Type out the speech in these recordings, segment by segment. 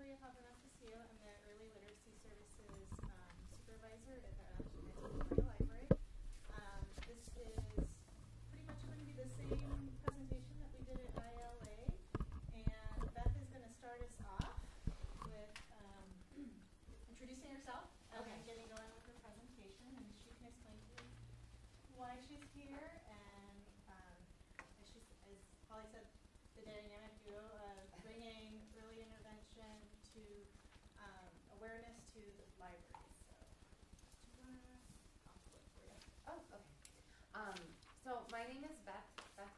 Maria Papanastassiou. I'm the Early Literacy Services Supervisor at the Arlington Heights Memorial Library. This is pretty much going to be the same presentation that we did at ILA, and Beth is going to start us off with introducing herself and getting going with her presentation, and she can explain to you why she's here, and as Holly said, the dynamic duo of bringing early intervention to awareness to the library. So, I'll flip for you. Oh, okay. So my name is Beth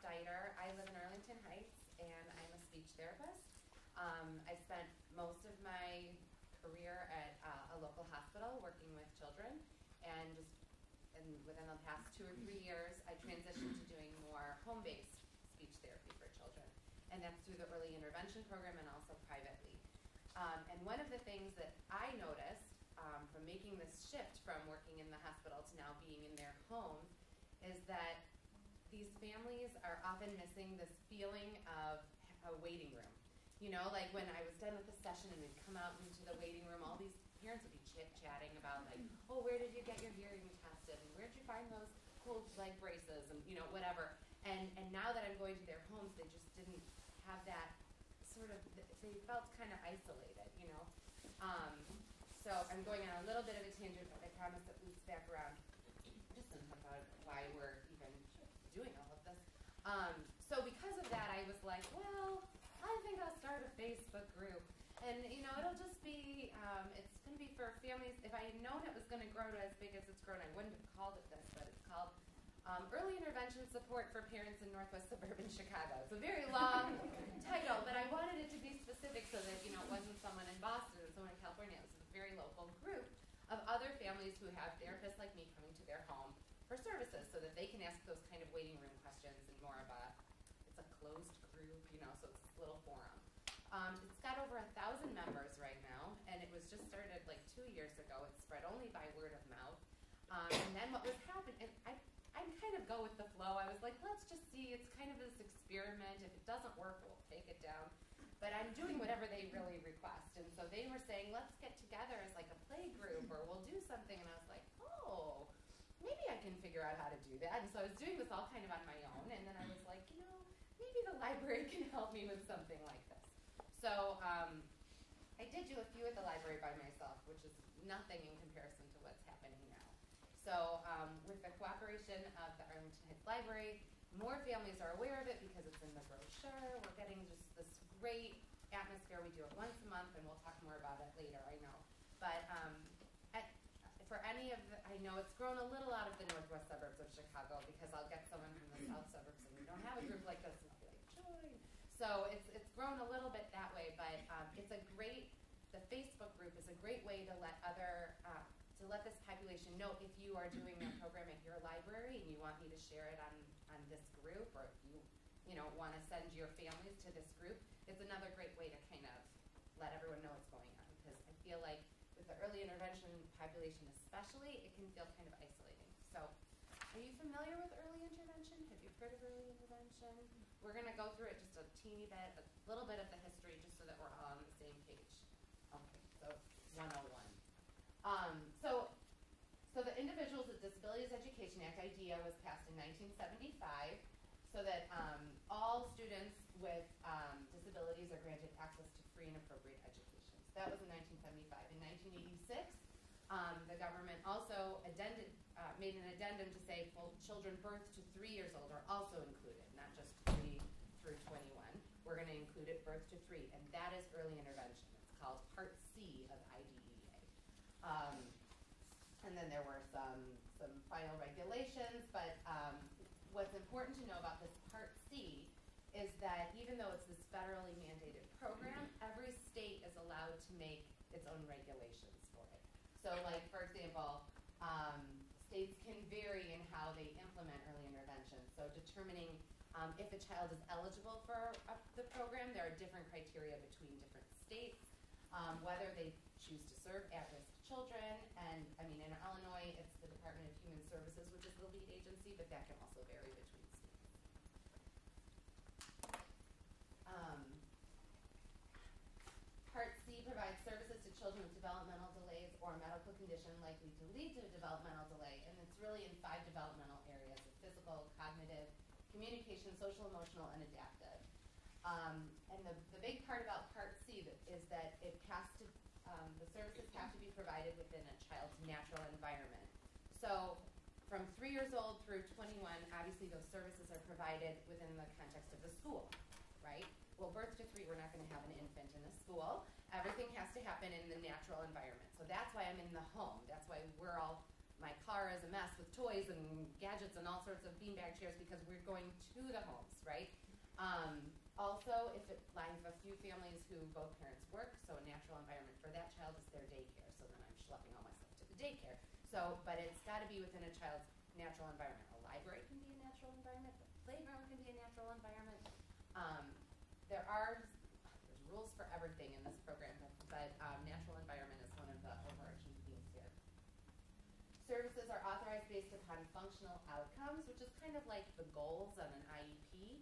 Deiter. I live in Arlington Heights, and I'm a speech therapist. I spent most of my career at a local hospital working with children, and just within the past 2 or 3 years, I transitioned to doing more home-based speech therapy for children. And that's through the early intervention program and also privately. And one of the things that I noticed from making this shift from working in the hospital to now being in their home is that these families are often missing this feeling of a waiting room. You know, like when I was done with the session and we'd come out into the waiting room, all these parents would be chit-chatting about, like, oh, where did you get your hearing tested? And where did you find those cold leg braces? And, you know, whatever. And now that I'm going to their homes, they just didn't have that sort of, they felt kind of isolated, you know. So I'm going on a little bit of a tangent, but I promise that loops back around just about why we're even doing all of this. So because of that, I was like, well, I think I'll start a Facebook group. And, you know, it'll just be, it's going to be for families. If I had known it was going to grow to as big as it's grown, I wouldn't have called it this, but it's called Early Intervention Support for Parents in Northwest Suburban Chicago. It's a very long title, but I wanted it to be specific so that, you know, it wasn't someone in Boston and someone in California. It was a very local group of other families who have therapists like me coming to their home for services so that they can ask those kind of waiting room questions and more of a, it's a closed group, you know, so it's this little forum. It's got over 1,000 members right now, and it was just started like 2 years ago. It spread only by word of mouth. And then what was happening, and I kind of go with the flow. I was like, let's just see. It's kind of this experiment. If it doesn't work, we'll take it down. But I'm doing whatever they really request. And so they were saying, let's get together as like a play group, or we'll do something. And I was like, oh, maybe I can figure out how to do that. And so I was doing this all kind of on my own. And then I was like, you know, maybe the library can help me with something like this. So I did do a few at the library by myself, which is nothing in comparison to what's happening now. So with the cooperation of the Arlington Heights Library, more families are aware of it because it's in the brochure. We're getting just this great atmosphere. We do it once a month, and we'll talk more about it later, I know. But for any of the, I know it's grown a little out of the northwest suburbs of Chicago because I'll get someone from the south suburbs and we don't have a group like this, and I'll be like, join. So it's grown a little bit that way, but it's a great, the Facebook group is a great way to let other, to let this population know if you are doing that program at your library and you want me to share it on this group, or if you know, want to send your families to this group, it's another great way to kind of let everyone know what's going on, because I feel like with the early intervention population especially, it can feel kind of isolating. So are you familiar with early intervention? Have you heard of early intervention? We're going to go through it just a teeny bit, a little bit of the history, just so that we're all on the same page. Okay, so 101. So the Individuals with Disabilities Education Act, IDEA, was passed in 1975 so that all students with disabilities are granted access to free and appropriate education. So that was in 1975. In 1986, the government also made an addendum to say children birth to 3 years old are also included, not just 3 through 21. We're going to include it birth to 3, and that is early intervention. It's called Part C of IDEA. And then there were some final regulations, but what's important to know about this Part C is that even though it's this federally mandated program, every state is allowed to make its own regulations. So like, for example, states can vary in how they implement early intervention. So determining if a child is eligible for the program, there are different criteria between different states, whether they choose to serve at-risk children. And I mean, in Illinois, it's the Department of Human Services, which is the lead agency, but that can also vary between states. Part C provides children with developmental delays or a medical condition likely to lead to a developmental delay, and it's really in 5 developmental areas: physical, cognitive, communication, social, emotional, and adaptive. And the big part about Part C is that it has to, the services have to be provided within a child's natural environment. So from 3 years old through 21, obviously those services are provided within the context of the school, right? Well, birth to 3, we're not going to have an infant in a school. Everything has to happen in the natural environment. So that's why I'm in the home. That's why we're all, my car is a mess with toys and gadgets and all sorts of beanbag chairs, because we're going to the homes, right? Also, if it, I have a few families who both parents work, so a natural environment for that child is their daycare, so then I'm schlepping all my stuff to the daycare. So, but it's got to be within a child's natural environment. A library can be a natural environment, a playground can be a natural environment. There's rules for everything in this program, but natural environment is one of the overarching themes here. Services are authorized based upon functional outcomes, which is kind of like the goals on an IEP.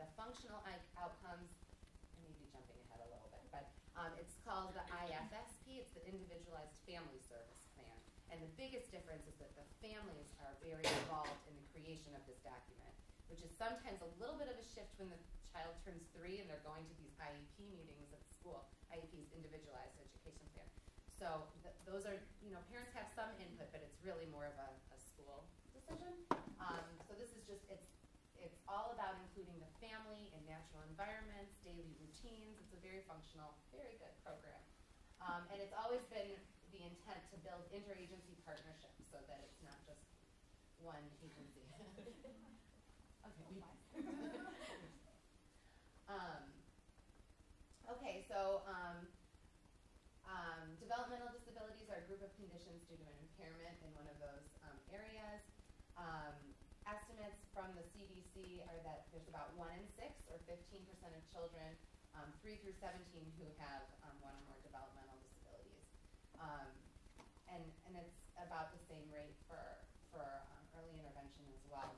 The functional outcomes, I may be jumping ahead a little bit, but it's called the IFSP, it's the Individualized Family Service Plan. And the biggest difference is that the families are very involved in the creation of this document, which is sometimes a little bit of a shift when the child turns 3 and they're going to these IEP meetings at school. IEP's Individualized Education Plan. So those are, you know, parents have some input, but it's really more of a school decision. So this is just, it's all about including the family and natural environments, daily routines. It's a very functional, very good program. And it's always been the intent to build interagency partnerships so that it's not just one agency. Okay, so developmental disabilities are a group of conditions due to an impairment in one of those areas. Estimates from the CDC are that there's about 1 in 6, or 15% of children, 3 through 17, who have one or more developmental disabilities. And it's about the same rate for early intervention as well.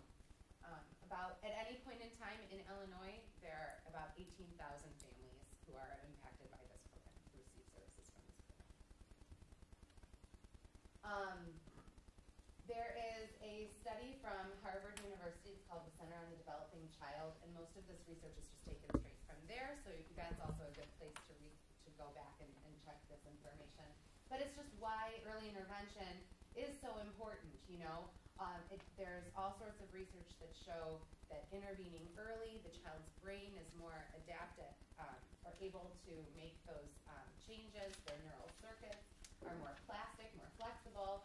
At any point in time in Illinois, there are about 18,000 families who are impacted by this program, who receive services from this program. There is a study from Harvard University, it's called the Center on the Developing Child, and most of this research is just taken straight from there, so that's also a good place to go back and check this information. But it's just why early intervention is so important, you know. There's all sorts of research that show that intervening early, the child's brain is more adapted, or able to make those changes, their neural circuits are more plastic, more flexible.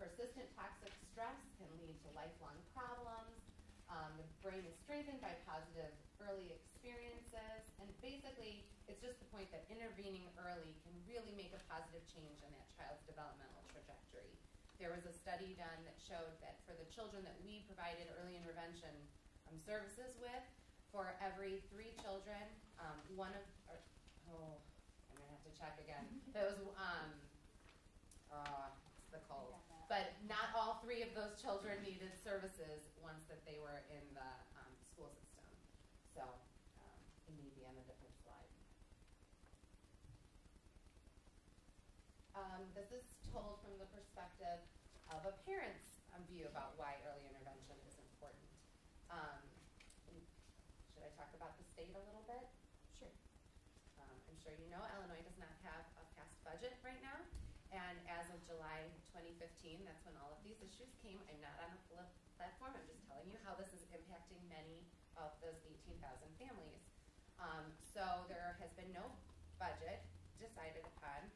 Persistent toxic stress can lead to lifelong problems. The brain is strengthened by positive early experiences. And basically, it's just the point that intervening early can really make a positive change in that child's developmental trajectory. There was a study done that showed that for the children that we provided early intervention services with, for every 3 children, I'm gonna have to check again. It's the cold. But not all 3 of those children needed services once that they were in the school system. So it may be on a different slide. This is told from the perspective of a parent's view about why early intervention is important. Should I talk about the state a little bit? Sure. I'm sure you know Illinois does not have a passed budget right now. And as of July 2015, that's when all of these issues came. I'm not on a platform, I'm just telling you how this is impacting many of those 18,000 families. So there has been no budget decided upon,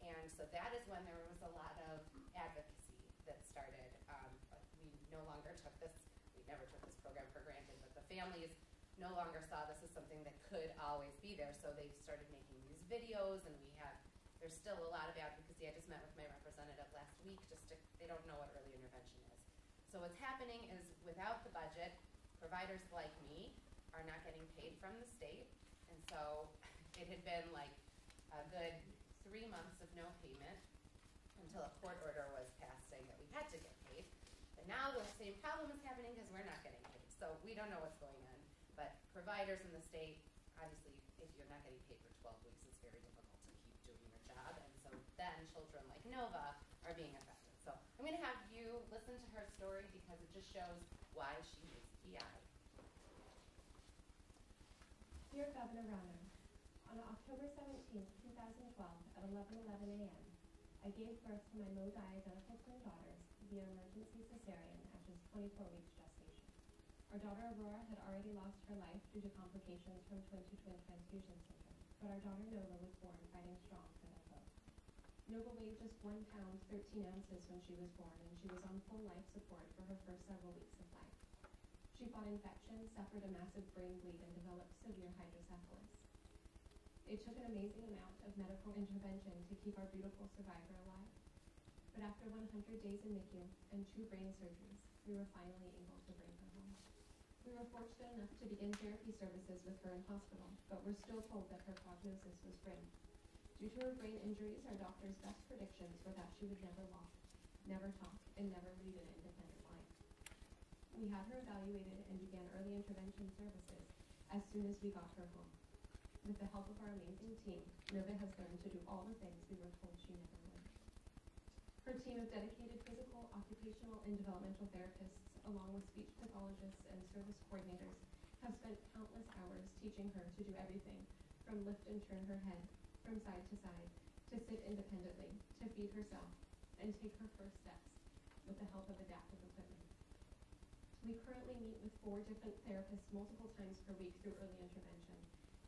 and so that is when there was a lot of advocacy that started. But we no longer took this, we never took this program for granted, but the families no longer saw this as something that could always be there, so they started making these videos, and we have. There's still a lot of advocacy. I just met with my representative last week. They don't know what early intervention is. So what's happening is, without the budget, providers like me are not getting paid from the state. And so it had been like a good 3 months of no payment until a court order was passed saying that we had to get paid. But now the same problem is happening because we're not getting paid. So we don't know what's going on. But providers in the state, obviously, if you're not getting paid for 12 weeks, it's very difficult then children like Nova are being affected. So I'm going to have you listen to her story because it just shows why she is DI. Dear Governor Runner, on October 17, 2012, at 11:11 a.m., I gave birth to my MoDi-identical twin daughters via emergency cesarean after 24 weeks gestation. Our daughter Aurora had already lost her life due to complications from twin-to-twin transfusion syndrome, but our daughter Nova was born fighting strong for that both. Nova weighed just 1 pound, 13 ounces when she was born, and she was on full life support for her first several weeks of life. She fought infection, suffered a massive brain bleed, and developed severe hydrocephalus. It took an amazing amount of medical intervention to keep our beautiful survivor alive. But after 100 days in NICU and 2 brain surgeries, we were finally able to bring her home. We were fortunate enough to begin therapy services with her in hospital, but were still told that her prognosis was grim. Due to her brain injuries, our doctor's best predictions were that she would never walk, never talk, and never lead an independent life. We had her evaluated and began early intervention services as soon as we got her home. With the help of our amazing team, Nova has learned to do all the things we were told she never would. Her team of dedicated physical, occupational, and developmental therapists, along with speech pathologists and service coordinators, have spent countless hours teaching her to do everything from lift and turn her head, from side to side, to sit independently, to feed herself, and take her first steps with the help of adaptive equipment. We currently meet with 4 different therapists multiple times per week through early intervention,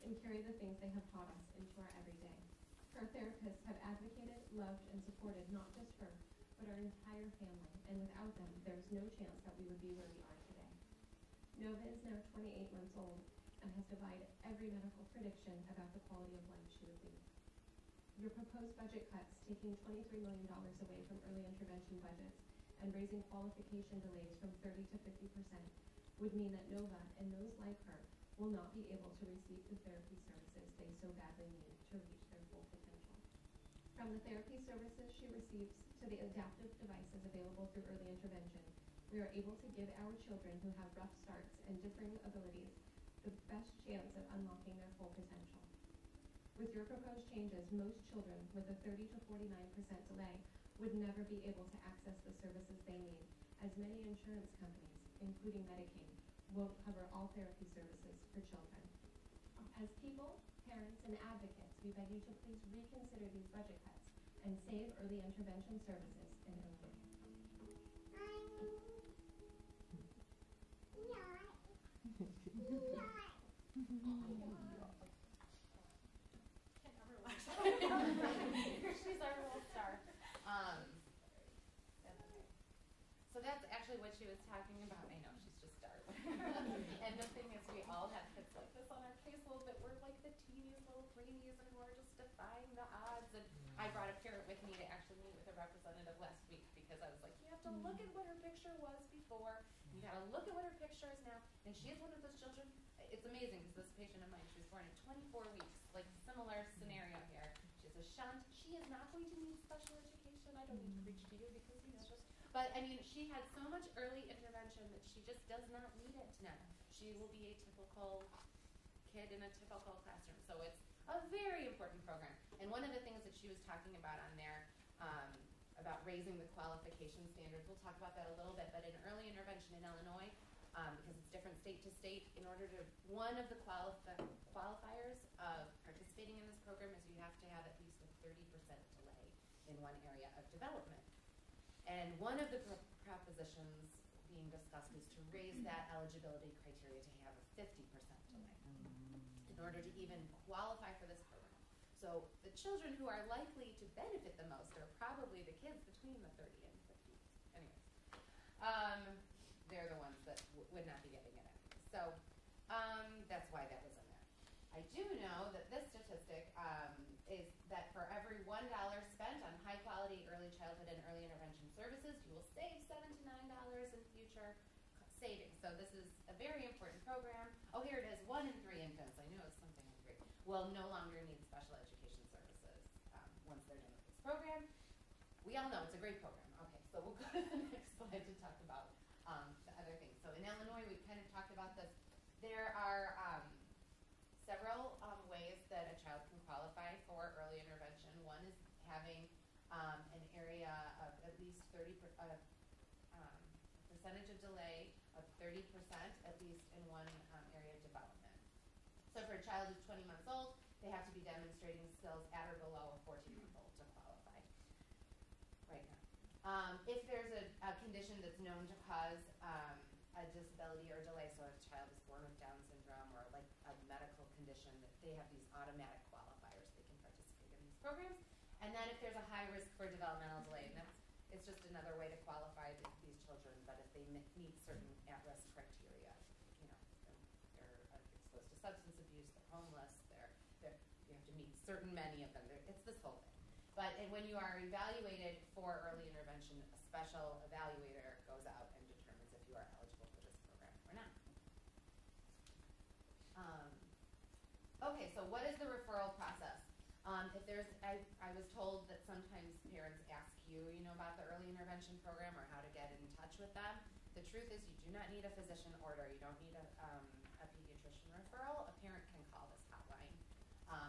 and carry the things they have taught us into our everyday. Her therapists have advocated, loved, and supported not just her, but our entire family, and without them, there is no chance that we would be where we are today. Nova is now 28 months old and has defied every medical prediction about the quality of life she would lead. Your proposed budget cuts, taking $23 million away from early intervention budgets and raising qualification delays from 30 to 50%, would mean that Nova and those like her will not be able to receive the therapy services they so badly need to reach their full potential. From the therapy services she receives to the adaptive devices available through early intervention, we are able to give our children who have rough starts and differing abilities the best chance of unlocking their full potential. With your proposed changes, most children with a 30 to 49% delay would never be able to access the services they need, as many insurance companies, including Medicaid, won't cover all therapy services for children. As people, parents, and advocates, we beg you to please reconsider these budget cuts and save early intervention services in Illinois. Can't ever watch that. She's our little star. So that's actually what she was talking about. I know. And the thing is, we all have kids like this on our caseload that we're like the teeniest little brainies and we're just defying the odds. And I brought a parent with me to actually meet with a representative last week because I was like, you have to look at what her picture was before, you gotta look at what her picture is now. And she is one of those children. It's amazing because this patient of mine, she was born in 24 weeks, like similar scenario here. She's a shunt. She is not going to need special education. I don't need to preach to you because you know just. But I mean, she had so much early intervention that she just does not need it now. She will be a typical kid in a typical classroom. So it's a very important program. And one of the things that she was talking about on there, about raising the qualification standards, we'll talk about that a little bit, but in early intervention in Illinois, because it's different state to state, in order to, one of the qualifiers of participating in this program is you have to have at least a 30% delay in one area of development. And one of the propositions being discussed is to raise that eligibility criteria to have a 50% delay in order to even qualify for this program. So the children who are likely to benefit the most are probably the kids between the 30 and 50. Anyways, they're the ones that would not be getting it anyway. So that's why that was in there. I do know that this statistic is that for every $1 spent on high-quality early childhood and early intervention services, you will save $7 to $9 in future savings. So this is a very important program. Oh, here it is, 1 in 3 infants. I knew it was something I agree. Will no longer need special education services once they're done with this program. We all know it's a great program. Okay, so we'll go to the next slide to talk about the other things. So in Illinois, we kind of talked about this. There are several ways that a child can qualify for early intervention. One is having an area of at least 30%, percentage of delay of 30% at least in one area of development. So for a child who's 20 months old, they have to be demonstrating skills at or below a 14-month-old to qualify right now. If there's a condition that's known to cause a disability or delay, so if a child is born with Down syndrome or like a medical condition, that they have these automatic qualifiers, they can participate in these programs. And then if there's a high risk for developmental delay, and that's, it's just another way to qualify these children, but if they meet certain at-risk criteria, you know, they're exposed to substance abuse, they're homeless, you have to meet certain many of them. It's this whole thing. But when you are evaluated for early intervention, a special evaluator goes out and determines if you are eligible for this program or not. Okay, so what is the referral process? If there's, I was told that sometimes parents ask you, you know, about the early intervention program or how to get in touch with them. The truth is you do not need a physician order. You don't need a pediatrician referral. A parent can call this hotline.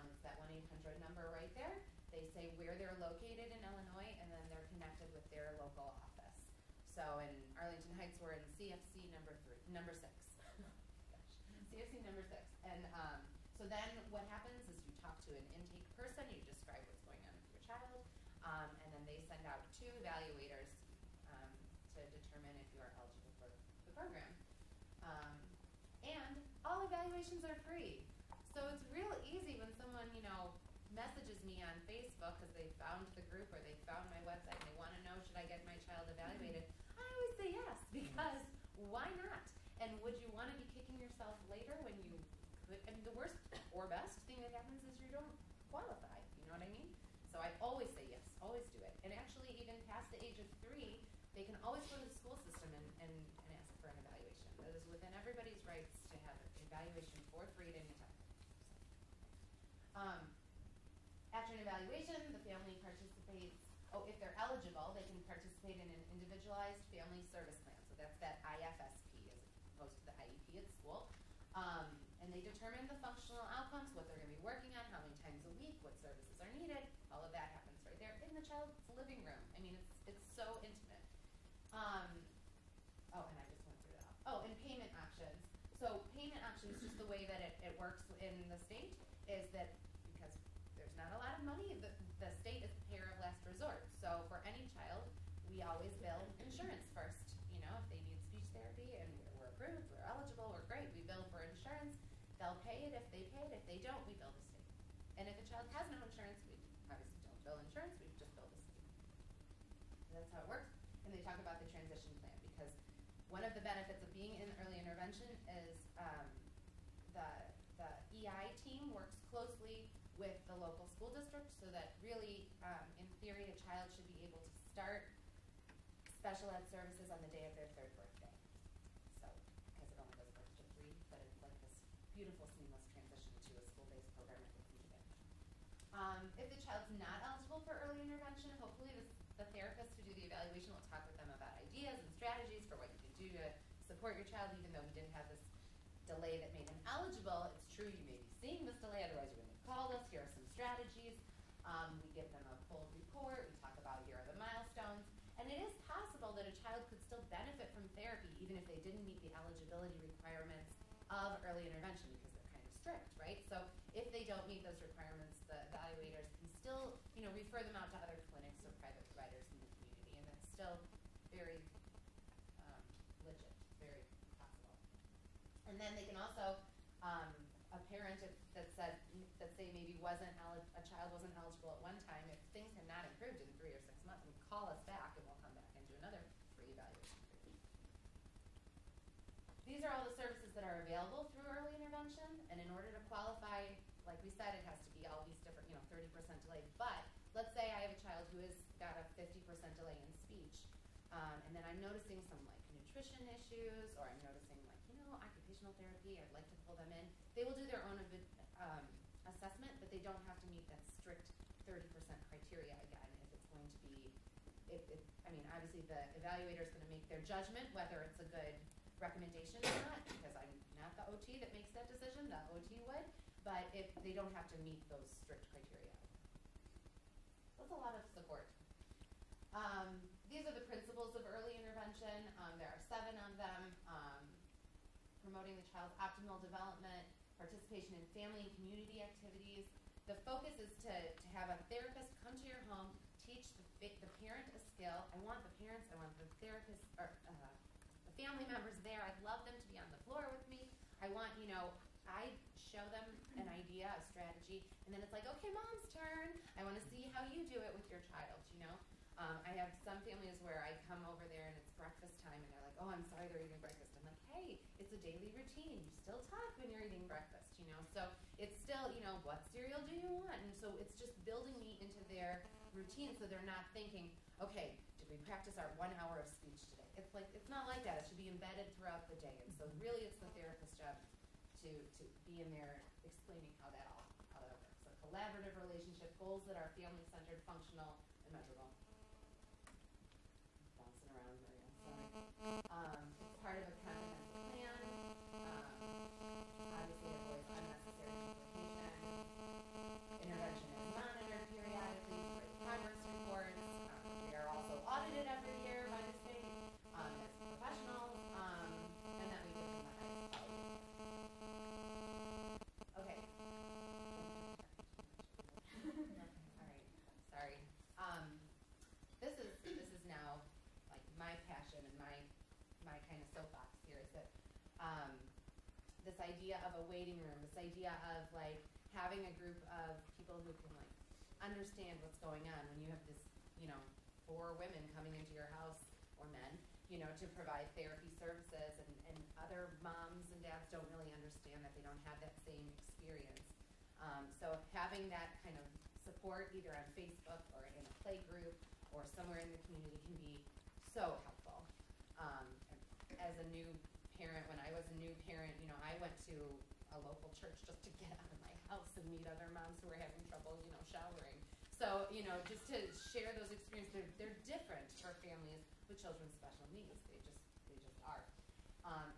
It's that 1-800 number right there. They say where they're located in Illinois, and then they're connected with their local office. So in Arlington Heights, we're in CFC number 6. CFC number 6. And so then what happens is you talk to an intake person, you describe what's going on with your child, and then they send out 2 evaluators to determine if you are eligible for the program. And all evaluations are free. So it's real easy when someone, you know, messages me on Facebook because they found the group or they found my website and they want to know, should I get my child evaluated? I always say yes, because why not? And would you want to be kicking yourself later when you could? I mean, the worst or best thing that happens is you don't qualify, you know what I mean? So I always say yes, always do it. And actually, even past the age of 3, they can always go to the school system and ask for an evaluation. That is within everybody's rights to have an evaluation for free at any time. After an evaluation, the family participates, if they're eligible, they can participate in an individualized family service plan. So that's that IFSP as opposed to the IEP at school. And they determine the functional outcomes, what they're going to be working on, how many times a week, what services are needed. All of that happens right there in the child's living room. I mean, it's so intimate. Oh, and I just went through it all. Oh, and payment options. So payment options, just the way that it works in the state, is that because there's not a lot of money, the state is the payer of last resort. So for any child, we always bill insurance first. You know, if they need speech therapy and we're approved, we're eligible, we're great, we bill for insurance. They'll pay it if they pay it. If they don't, we bill the state. And if a child has no insurance, we obviously don't bill insurance, we just bill the state. And that's how it works. And they talk about the transition plan because one of the benefits of being in early intervention is the EI team works closely with the local school district so that really, in theory, a child should be able to start special ed services on the day of their 3rd birthday. So, because it only goes back to 3, but it's like this beautiful, seamless transition to a school-based program at the end of it. If the child's not eligible for early intervention, hopefully the therapist who do the evaluation will talk with them about ideas and strategies for what you can do to support your child, even though we didn't have this delay that made them eligible. It's true you may be seeing this delay, otherwise you wouldn't have called us. Here are some strategies. We give them a full report. We talk about here are the milestones. And it is possible that a child could still benefit from therapy even if they didn't meet the eligibility requirements of early intervention because they're kind of strict, right? So if they don't meet those requirements, the evaluators can still, you know, refer them out to other clinics or private providers in the community, and that's still very legit, very possible. And then they can also, a parent that maybe a child wasn't eligible at one time, if things have not improved in 3 or 6 months, I mean, call us back and we'll come back and do another free evaluation. These are all the services that are available through early intervention, and in order to qualify, like we said, it has to be all these different, you know, 30% delay. But let's say I have a child who has got a 50% delay in speech, and then I'm noticing some like nutrition issues, or I'm noticing like, you know, occupational therapy, I'd like to pull them in. They will do their own assessment, but they don't have to meet that strict 30% criteria again if it's going to be, I mean, obviously the evaluator is going to make their judgment whether it's a good recommendation or not, because I'm not the OT that makes that decision, the OT would, but if they don't have to meet those strict criteria. That's a lot of support These are the principles of early intervention. There are 7 of them. Promoting the child's optimal development, participation in family and community activities. The focus is to have a therapist come to your home, teach the parent a skill. I want the parents, I want the therapist, or the family members there. I'd love them to be on the floor with me. I want, you know, I show them an idea, a strategy, and then it's like, okay, mom's turn. I want to see how you do it with your child, you know. I have some families where I come over there and it's breakfast time and they're like, oh, I'm sorry they're eating breakfast. I'm like, hey, it's a daily routine. You still talk when you're eating breakfast, you know. So it's still, you know, what cereal do you want? And so it's just building me into their routine so they're not thinking, okay, did we practice our 1 hour of speech today? It's like, it's not like that. It should be embedded throughout the day. And so really it's the therapist's job to be in there explaining how that works. A collaborative relationship, goals that are family-centered, functional, and measurable. Bouncing around, Maria, sorry. It's part of a comprehensive plan. Obviously, it avoids unnecessary complication. Intervention is monitored periodically for progress reports. We are also audited every year by the state as professionals, and that we give them the highest quality. Okay. All right. Sorry. This is now like my passion and my kind of soapbox here is that this idea of a waiting room, this idea of like having a group of people who can like understand what's going on when you have this, you know, 4 women coming into your house or men, you know, to provide therapy services, and other moms and dads don't really understand that, they don't have that same experience. So having that kind of support either on Facebook or in a play group or somewhere in the community can be so helpful. As a new parent, when I was a new parent, you know, I went to a local church just to get out of my house and meet other moms who were having trouble, you know, showering. So, you know, just to share those experiences, they're different for families with children with special needs. They just are.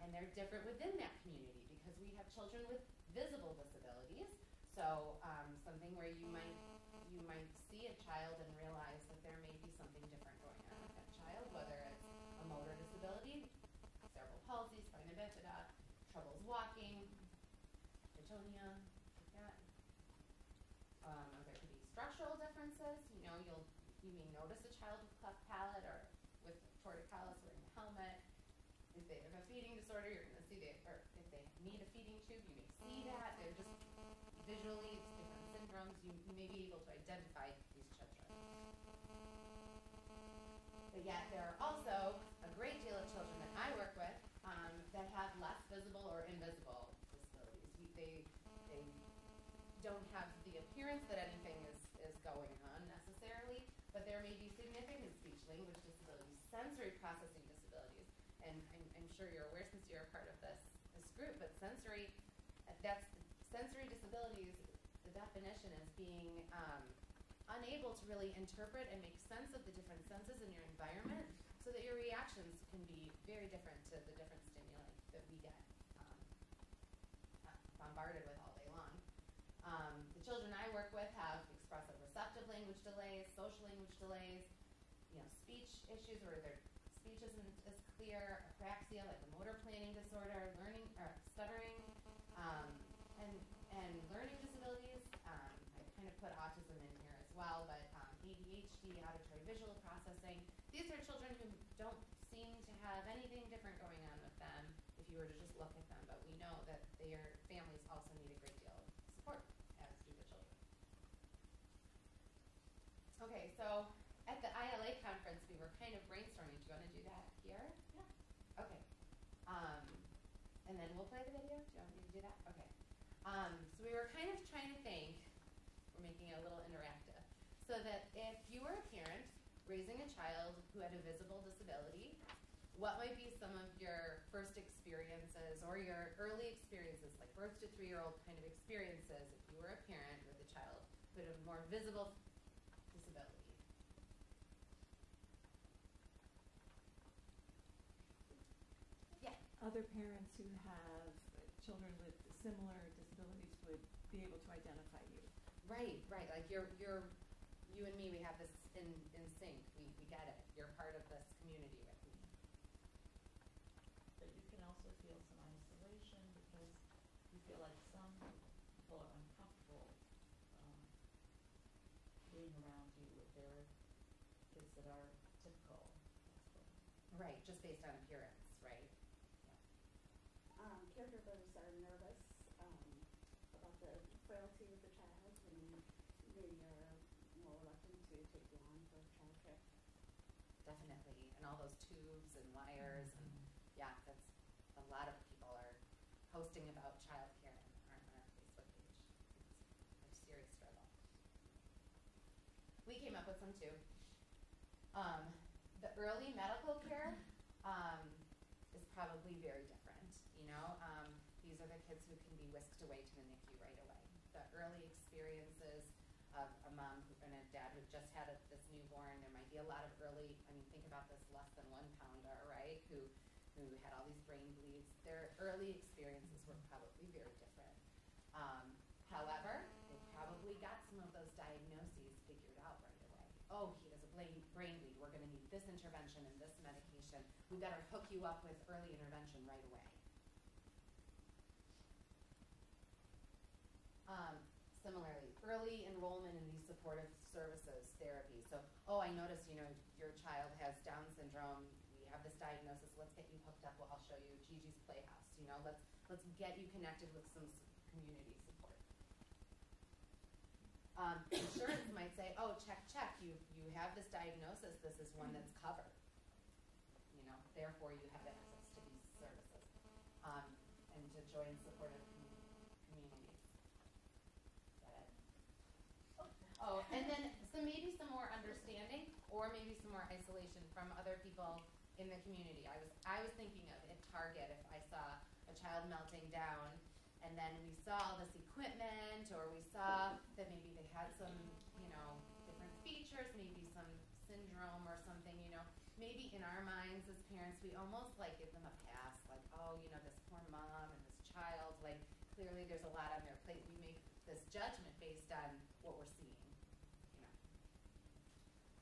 And they're different within that community because we have children with visible disabilities. So something where you might see a child and realize that there may be something different going on with that child, whether it's a motor disability, cerebral palsy, spina bifida, troubles walking, dystonia, yeah. There could be structural differences. You know, you may notice a child with cleft palate or with torticollis wearing a helmet. If they have a feeding disorder, you're going to see that. Or if they need a feeding tube, you may see that. They're just visually, it's different syndromes. You may be able to identify these children. But yet there are also a great deal of children that I work with that have less visible or invisible disabilities. They don't have the appearance that anything is going on necessarily, but there may be significant speech language disabilities, sensory processing disabilities, and I'm sure you're aware since you're a part of this group, but sensory disabilities, the definition is being unable to really interpret and make sense of the different senses in your environment so that your reactions can be very different to the different stimuli that we get bombarded with all day long. The children I work with have expressive receptive language delays, social language delays, you know, speech issues where their speech isn't as clear, apraxia, like a motor planning disorder, learning or stuttering, and learning disabilities. I kind of put autism in here as well, but ADHD, auditory visual processing. These are children who don't seem to have anything different going on with them if you were to just look at them, but we know that their families also need a great deal of support, as do the children. Okay, so at the ILA conference, we were kind of brainstorming. Do you want to do that here? Yeah. Okay. And then we'll play the video. Do you want me to do that? Okay. So we were kind of trying to think, we're making it a little interactive, so that if you were a parent raising a child who had a visible disability, what might be some of your first experiences or your early experiences, like birth to 3-year-old kind of experiences, if you were a parent with a child who had a more visible disability? Yeah. Other parents who have children with similar disabilities would be able to identify you. Right, right. Like you and me, we have this in sync. We get it. You're part of this community with me. But you can also feel some isolation because you feel like some people are uncomfortable being around you with their kids that are typical. Right, just based on appearance, right? Yeah. Caregivers are nervous about the frailty of the child, and they are more reluctant to take you on for child care. Definitely, and all those tubes and wires, mm-hmm. and yeah, that's a lot of people are posting about child care on our Facebook page. It's a serious struggle. We came up with some too. The early medical care is probably very different, you know? These are the kids who can be whisked away to the NICU right away. The early experiences of a mom and a dad who just had this newborn, there might be a lot of early, I mean, think about this less than 1-pounder, right? Who had all these brain bleeds. Their early experiences were probably very different. However, they probably got some of those diagnoses figured out right away. Oh, he has a brain bleed. We're going to need this intervention and this medication. We better hook you up with early intervention right away. Similarly, early enrollment in these supportive services, therapy. So, oh, I noticed, you know, your child has Down syndrome. We have this diagnosis. Let's get you hooked up. Well, I'll show you Gigi's Playhouse. You know, let's get you connected with some community support. Insurance might say, oh, check, you have this diagnosis, this is one that's covered. You know, therefore you have access to these services and to join supportive communities. Is that it? Oh, and then so maybe some more understanding or maybe some more isolation from other people in the community. I was thinking of at Target, if I saw a child melting down, and then we saw this equipment, or we saw that maybe they had some, you know, different features, maybe some syndrome or something, you know. Maybe in our minds as parents, we almost like give them a pass, like, oh, you know, this poor mom and this child, like clearly there's a lot on their plate. We make this judgment based on what we're seeing, you know.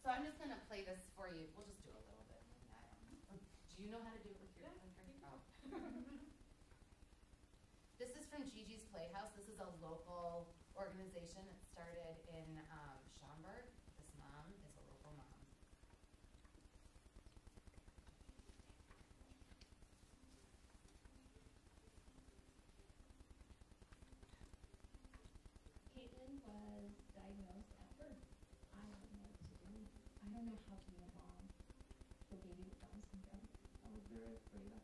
So I'm just gonna play this for you. We'll just do a little bit. Do you know how to do it with your hand? Oh. This is from Gigi's Playhouse. This is a local organization that started in Schaumburg. This mom is a local mom. Caitlin was diagnosed at birth. I don't know what to do. I don't know how to be a mom for baby with Down syndrome. I was very afraid of it.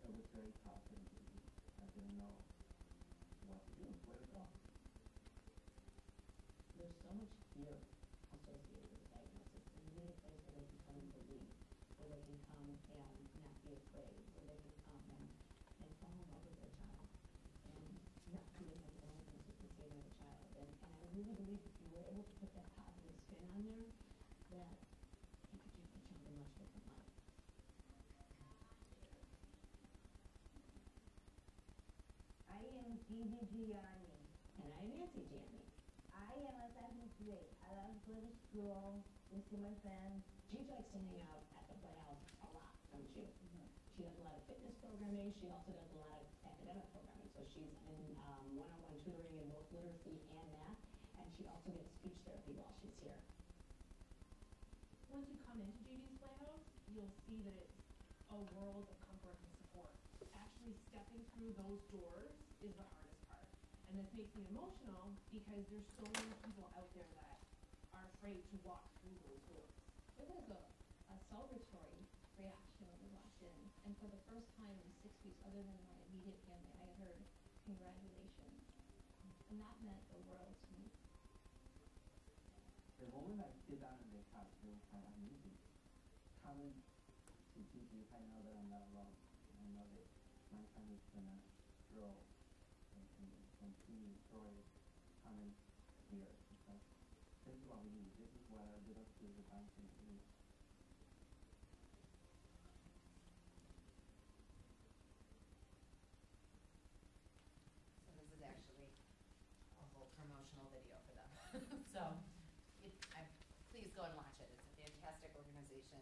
I was very confident. I didn't know what to do, where to go. There's so much fear associated with diagnosis. There's many places where they can come and believe, where they can come and not be afraid, where they can come and fall in love with their child, and not commit to anything with the same of the child. And I really believe if you were able to put that positive spin on there, that you could give the child a much different life. I am Gigi Gianni. And I am Nancy Gianni. I am a 7th grade. I love going to school, with my friends. She likes to hang out at the playhouse a lot, don't you? Mm-hmm. She does a lot of fitness programming. She also does a lot of academic programming. So she's in one-on-one tutoring in both literacy and math. And she also gets speech therapy while she's here. Once you come into Gigi's Playhouse, you'll see that it's a world of comfort and support. Actually stepping through those doors is the hardest part. And this makes me emotional because there's so many people out there that are afraid to walk through those doors. It was a celebratory reaction when we walked in. And for the first time in 6 weeks, other than my immediate family, I heard, congratulations. And that meant the world to me. The moment I sit down in the couch, they were kind of uneasy. Coming to Gigi, I know that I'm not alone. I know that my family is going to grow and continue to enjoy coming here because this is what we do. This is what I did up to the time to do. So this is actually a whole promotional video for them. So please go and watch it. It's a fantastic organization.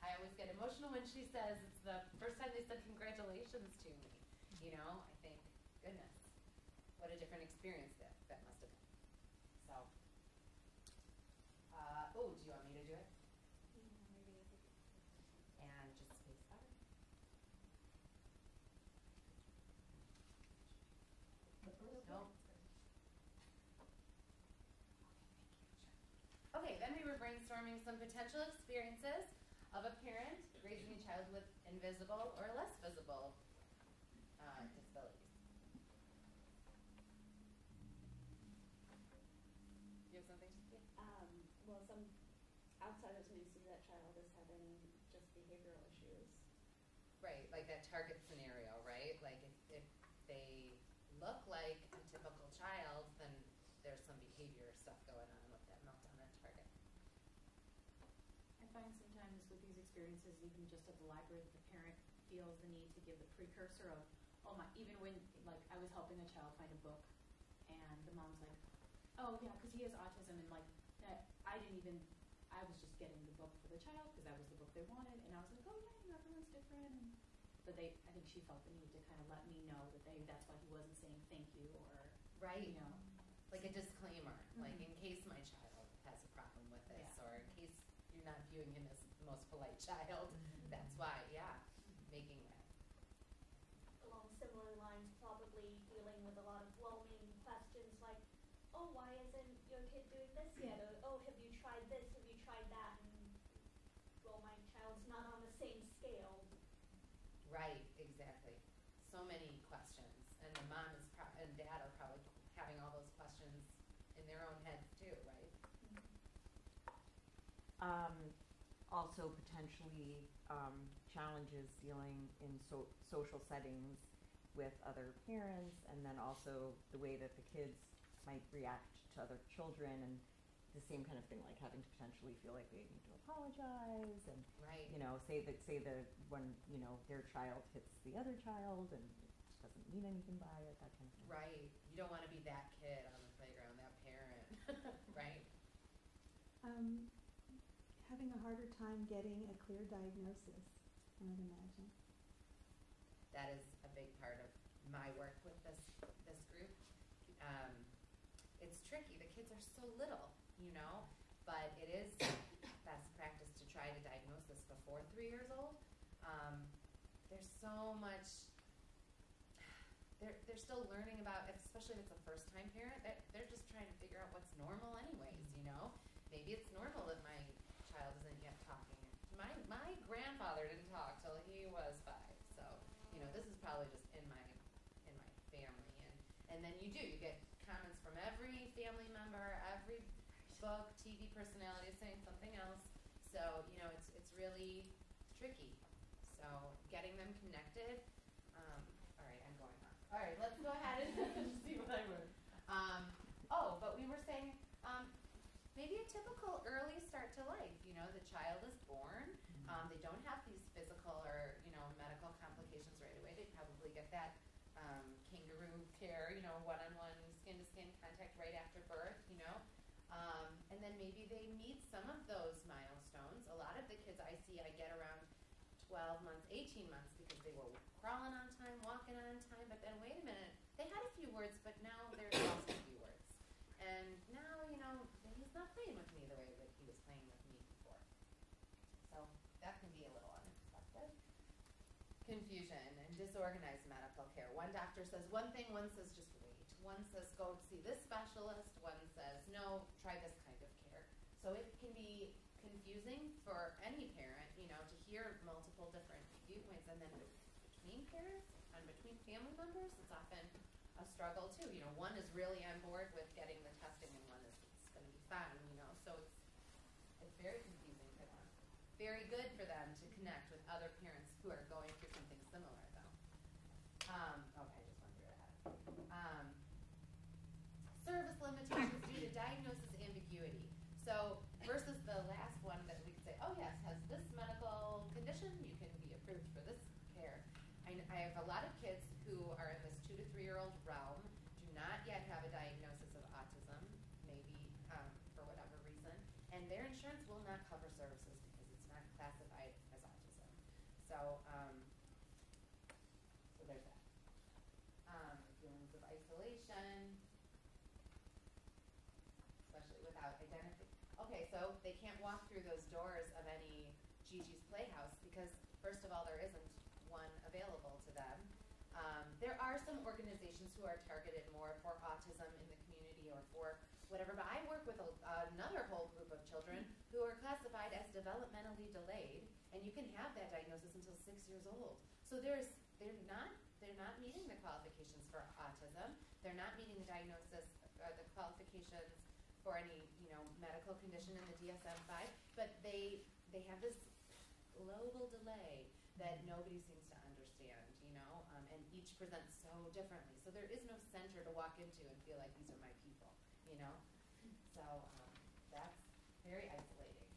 I always get emotional when she says it's the first time they said congratulations to me. You know, I think, goodness, what a different experience that must have been. So, oh, do you want me to do it? And just space out. No. Okay, then we were brainstorming some potential experiences of a parent raising a child with invisible or less visible disabilities. Do you have something? Yeah. Well, some outsiders may see that child as having just behavioral issues. Right, like that target scenario, right? Like if they look like a typical child, then there's some behavior stuff going on with that meltdown at Target. I find sometimes with these experiences, even just at the library, the parent feels the need to give the precursor of, oh my, even when, like, I was helping a child find a book, and the mom's like, oh yeah, because he has autism, and like, I didn't even, I was just getting the book for the child, because that was the book they wanted, and I was like, oh yeah, everyone's different, and, but they, I think she felt the need to kind of let me know that they, that's why he wasn't saying thank you, or, right, you know. Like a disclaimer, mm-hmm. like in case my child has a problem with this, yeah. or in case you're not viewing him as the most polite child, mm-hmm. that's why, yeah, making that. Along similar lines, probably dealing with a lot of well-meaning questions like, oh, why isn't your kid doing this yet? Or, oh, have you tried this? Have you tried that? And, well, my child's not on the same scale. Right, exactly. So many questions, and the mom is and dad are probably having all those questions in their own heads too, right? Mm-hmm. Also potentially challenges dealing in social settings with other parents, and then also the way that the kids might react to other children, and the same kind of thing, like having to potentially feel like they need to apologize, and right. you know, say that when you know their child hits the other child, and it doesn't mean anything by it, that kind of thing. Right. You don't want to be that kid on the playground, that parent, right? Having a harder time getting a clear diagnosis, I would imagine. That is a big part of my work with this group. It's tricky. The kids are so little, you know, but it is best practice to try to diagnose this before 3 years old. There's so much, they're still learning about, especially if it's a first-time parent, they're just trying to figure out what's normal anyways, you know. Maybe it's normal that my child isn't yet talking. My grandfather didn't talk till he was 5, so, you know, this is probably just in my family. And then you get comments from every family member, every book, TV personality is saying something else. So, you know, it's really tricky. So getting them connected. All right, I'm going on. All right, let's go ahead and see what I wrote. Oh, but we were saying maybe a typical early start to life. You know, the child is born. They don't have these physical or, you know, medical complications right away. They probably get that kangaroo care, you know, one-on-one, skin-to-skin contact right after birth, you know. And then maybe they meet some of those milestones. A lot of the kids I see, I get around 12 months, 18 months, because they were crawling on time, walking on time, but then wait a minute, they had a few words, but now they're lost a few words. And now, you know, he's not playing with me the way that he was playing with me before. So that can be a little unexpected. Confusion and disorganized medical care. One doctor says one thing, one says just wait. One says go see this specialist, one says no, try this kind of care. So it can be confusing for any parent, you know, to hear multiple different viewpoints. And then between parents and between family members, it's often a struggle too. You know, one is really on board with getting the testing and one is it's going to be fine, you know. So it's very confusing for them. Very good for them to connect with other parents who are going through something similar, though. Okay, I just went through it ahead. Service limitations due to diagnosis ambiguity. So versus the last one that we could say, oh yes, has this medical condition, you can be approved for this care. I have a lot of kids who are in this 2 to 3 year old realm, do not yet have a diagnosis of autism, maybe for whatever reason. So, so there's that. Feelings of isolation, especially without identity. Okay, so they can't walk through those doors of any Gigi's Playhouse because, first of all, there isn't one available to them. There are some organizations who are targeted more for autism in the community or for whatever, but I work with another whole group of children who are classified as developmentally delayed, and you can have that diagnosis until 6 years old. So they're not meeting the qualifications for autism. They're not meeting the diagnosis or the qualifications for any, you know, medical condition in the DSM-5, but they have this global delay that nobody seems to understand, you know, and each presents so differently. So there is no center to walk into and feel like these are my people, you know. So that's very isolating.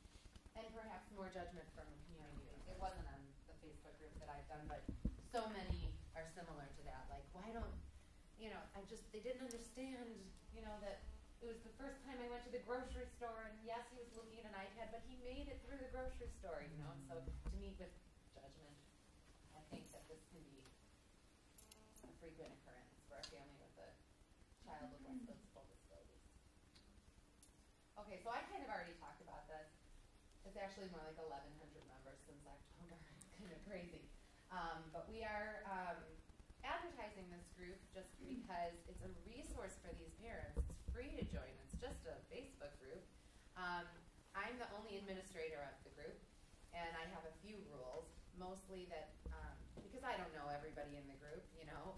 And perhaps more judgment from community. It wasn't on the Facebook group that I've done, but so many are similar to that. Like, why don't, you know, they didn't understand, you know, that it was the first time I went to the grocery store, and yes, he was looking at an iPad, but he made it through the grocery store, you know. And so to meet with judgment, I think that this can be a frequent occurrence for a family with a child with multiple disabilities. Okay, so I kind of already talked about this. It's actually more like 1,100 members since October. It's kind of crazy. But we are advertising this group just because it's a resource for these parents. It's free to join. It's just a Facebook group. I'm the only administrator of the group, and I have a few rules, mostly that, because I don't know everybody in the group, you know.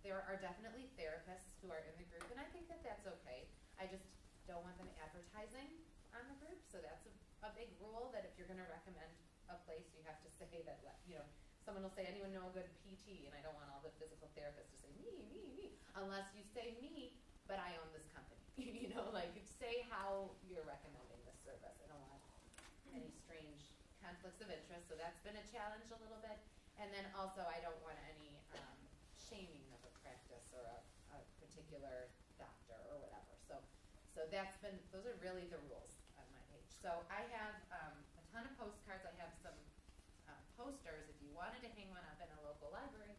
There are definitely therapists who are in the group, and I think that that's okay. I just don't want them advertising on the group, so that's a big rule, that if you're going to recommend a place, you have to say that, you know, someone will say, anyone know a good PT? And I don't want all the physical therapists to say, me, unless you say me, but I own this company. You know, like, say how you're recommending this service. I don't want any strange conflicts of interest, so that's been a challenge a little bit. And then also, I don't want any shaming of a practice or a particular doctor or whatever. So that's been, those are really the rules on my page. So I have a ton of postcards. I have some posters if you wanted to hang one up in a local library.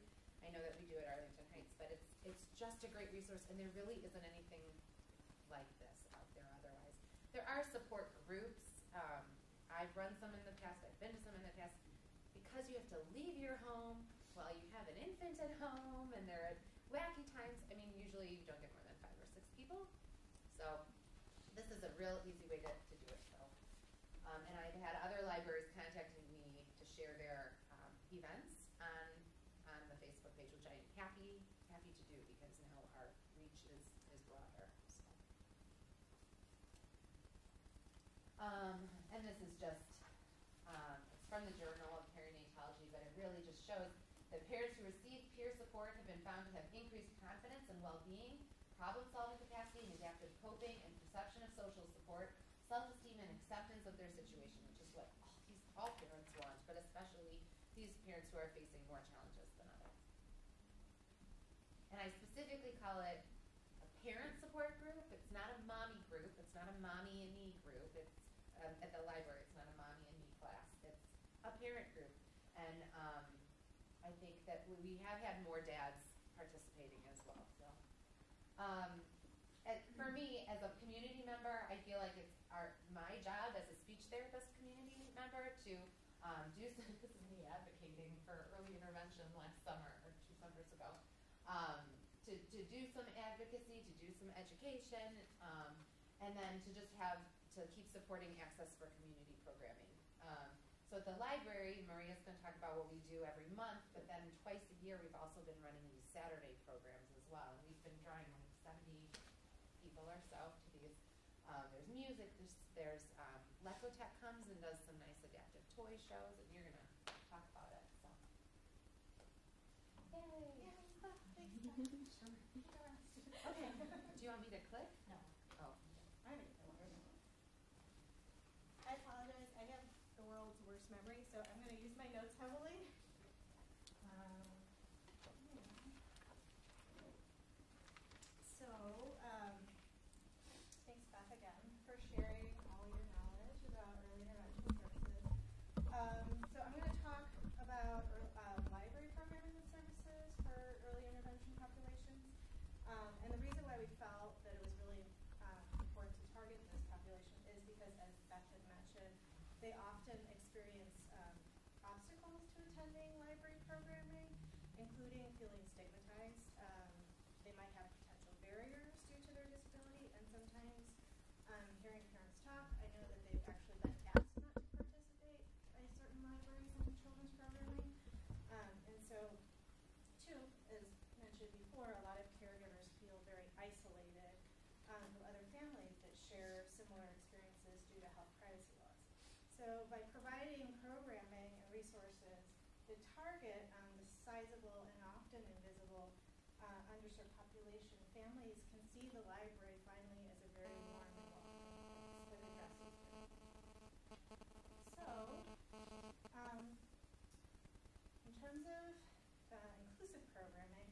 I know that we do at Arlington Heights, but it's just a great resource, and there really isn't anything like this out there otherwise. There are support groups. I've run some in the past. I've been to some in the past. Because you have to leave your home while you have an infant at home, and there are wacky times. I mean, usually you don't get more than 5 or 6 people. So this is a real easy way to do it. So, and I've had other libraries contacting me to share their events on the Facebook page, which I am happy to do because now our reach is broader. So. And this is just, it's from the Journal of Perinatology, but it really just shows that parents who receive peer support have been found to have increased confidence and well-being, problem-solving capacity, and adaptive coping, and perception of social support, self-esteem, and acceptance of their situation, which is what all parents want, but especially these parents who are facing more challenges than others. And I specifically call it a parent support group. It's not a mommy group. It's not a mommy and me group. It's at the library. It's not a mommy and me class. It's a parent group. And I think that we have had more dads participating as well. So, for me, as a community member, I feel like it's my job as a speech therapist community member to do some advocating for early intervention last summer or 2 summers ago. To do some advocacy, to do some education, and then to just keep supporting access for community programming. So at the library, Maria's going to talk about what we do every month, but then twice a year we've also been running these Saturday programs as well. And we've been drawing like 70 people or so to these. There's music, there's LekoTek comes and does some nice adaptive toy shows, and you're going to talk about it. So. Yay! Yay. Oh, thanks. Sure. Okay. Do you want me to click? No. Oh. I don't even know where I'm going. I apologize. I have the world's worst memory, so I'm going to use my notes heavily. Yeah. So, thanks, Beth, again, for sharing all your knowledge about early intervention services. So I'm going to talk about They often experience obstacles to attending library programming, including feeling stigmatized. They might have potential barriers due to their disability, and sometimes hearing parents talk, I know that they've actually been asked not to participate by certain libraries in children's programming. And so, too, as mentioned before, a lot of caregivers feel very isolated from other families that share similar experiences due to health privacy laws. So by providing programming and resources that target the sizable and often invisible underserved population, families can see the library finally as a very warm and welcoming place that addresses them. So, in terms of inclusive programming,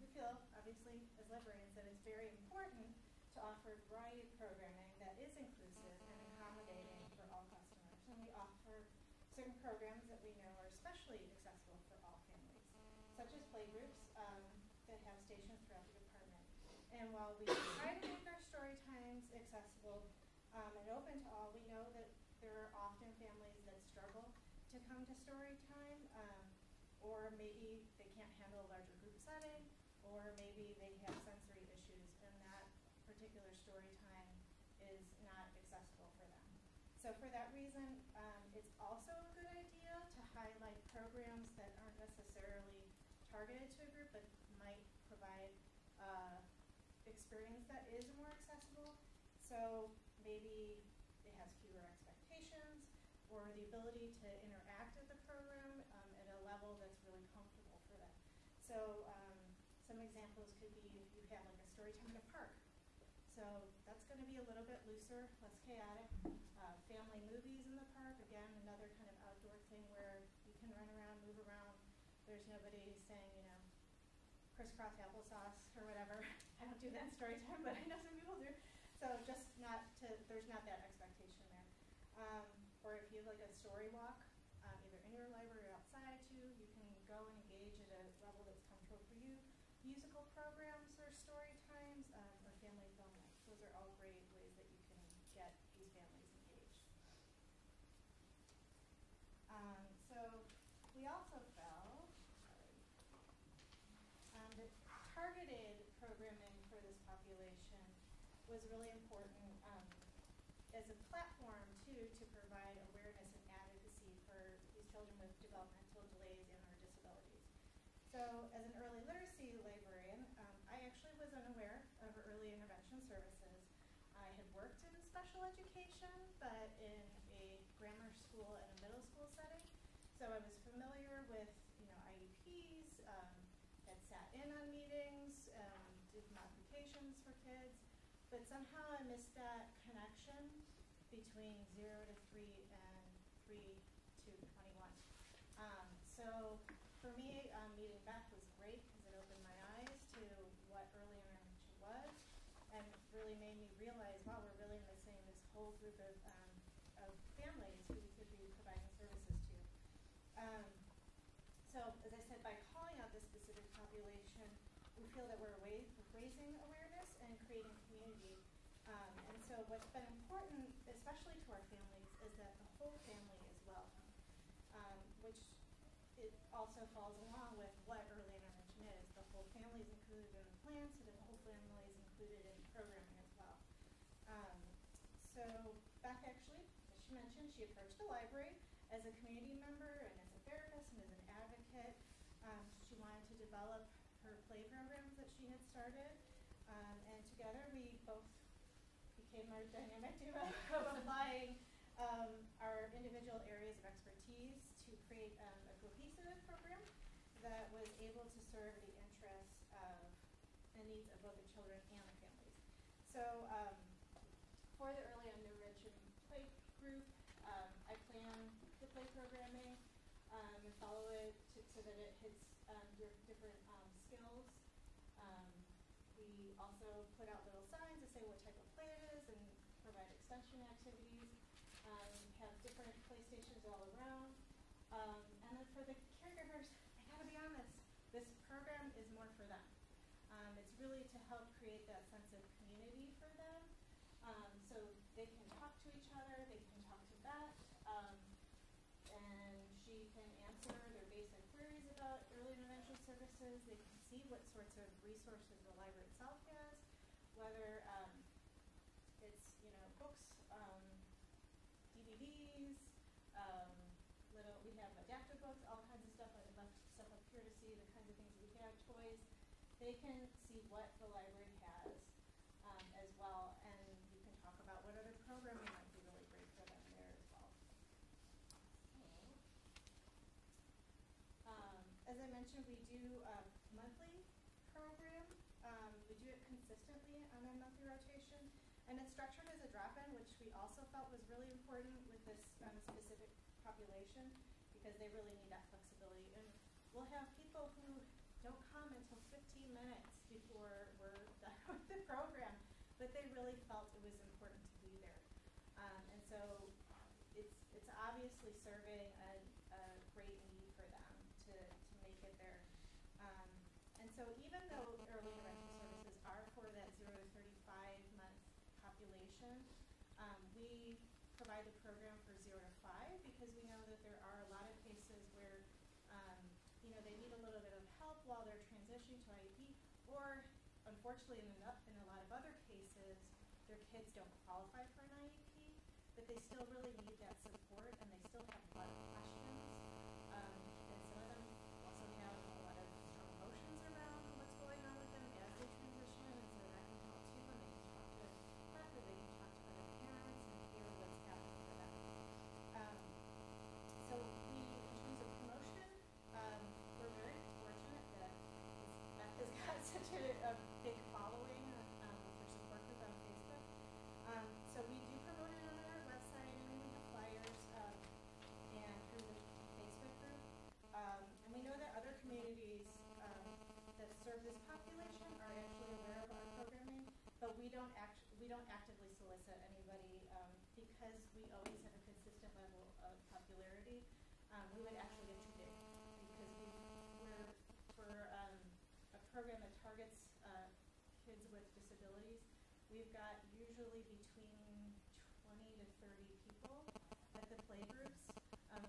we feel, obviously, as librarians, that it's very important to offer a variety of programming that is inclusive and accommodating for all customers. And we offer certain programs that we know are especially accessible for all families, such as playgroups that have stations throughout the department. And while we try to make our story times accessible and open to all, we know that there are often families that struggle to come to story time, or maybe they can't handle a larger group setting, or maybe they have sensory issues, and that particular story time is not accessible for them. So for that reason, it's also a good idea to highlight programs that aren't necessarily targeted to a group, but might provide experience that is more accessible. So maybe it has fewer expectations, or the ability to interact with the program at a level that's really comfortable for them. So some examples could be if you have like a story time in a park. So that's going to be a little bit looser, less chaotic. Family movies in the park, again, another kind of outdoor thing where you can run around, move around. There's nobody saying, you know, crisscross applesauce or whatever. I don't do that in story time, but I know some people do. So just there's not that expectation there. Or if you have like a story walk, either in your library or outside too, you can go and engage at a level that's comfortable for you. Musical programs or story times or family film nights. Those are all great ways that you can get these families engaged. So we also felt that targeted programming for this population was really important as a platform, too, to provide awareness and advocacy for these children with developmental delays and or disabilities. So as an early literacy librarian, I actually was unaware of early intervention services. I had worked in special education, but in a grammar school and a middle school setting. So I was familiar with, you know, IEPs, had sat in on meetings, did modifications for kids. But somehow I missed that connection between 0 to 3 and 3 to 21. So for me, meeting Beth was great because it opened my eyes to what early intervention was, and really made me realize, wow, we're really missing this whole group of families who we could be providing services to. So as I said, by calling out this specific population, we feel that we're raising awareness and creating community. And so what's been important, especially to our families, is that the whole family is welcome, which it also falls along with what early intervention is. The whole family is included in the plan, so the whole family is included in programming as well. So Beth actually, as she mentioned, she approached the library as a community member and as a therapist and as an advocate. She wanted to develop her play programs that she had started, and together we both became our dynamic duo of applying our individual areas of expertise to create a cohesive program that was able to serve the interests of the needs of both the children and the families. So for the early intervention play group, I plan the play programming and follow it so that it hits your different skills. We also put out little signs to say what type of play it is and provide extension activities. Have different play stations all around. And then for the caregivers, I gotta be honest, this program is more for them. It's really to help create that sense of community for them. So they can talk to each other, they can talk to Beth, services. They can see what sorts of resources the library itself has, whether it's, you know, books, DVDs, we have adaptive books, all kinds of stuff. I left stuff up here to see the kinds of things we have, toys. They can see what the library has as well, and you can talk about what other programming might be really great for them there as well. So, as I mentioned, we do a monthly program. We do it consistently on a monthly rotation, and it's structured as a drop-in, which we also felt was really important with this specific population, because they really need that flexibility. And we'll have people who don't come until 15 minutes before we're done with the program, but they really felt it was important to be there. And so it's obviously serving a great need for them to make it there. And so even though early intervention services are for that 0 to 35-month population, we provide the program for 0 to 5, because we know that there are a lot of cases where you know, they need a little bit of help while they're transitioning to IEP, or unfortunately in a lot of other cases, their kids don't qualify for an IEP, but they still really need that support, and they still have a lot of questions. And some of them also have a lot of strong emotions around what's going on with them as they transition, and so that can help too, when they can talk to Beth, or they can talk to other parents and hear what's happening for them. So we, in terms of promotion, we're very fortunate that Beth has got such a big following with her support group on Facebook. So we do promote it on our website, and we have flyers and through the Facebook group. And we know that other communities that serve this population are actually aware of our programming, but we don't actively solicit anybody because we always have a consistent level of popularity. We would actually get too big, because for a program that targets kids with disabilities, we've got usually between 20 to 30 people at the playgroups.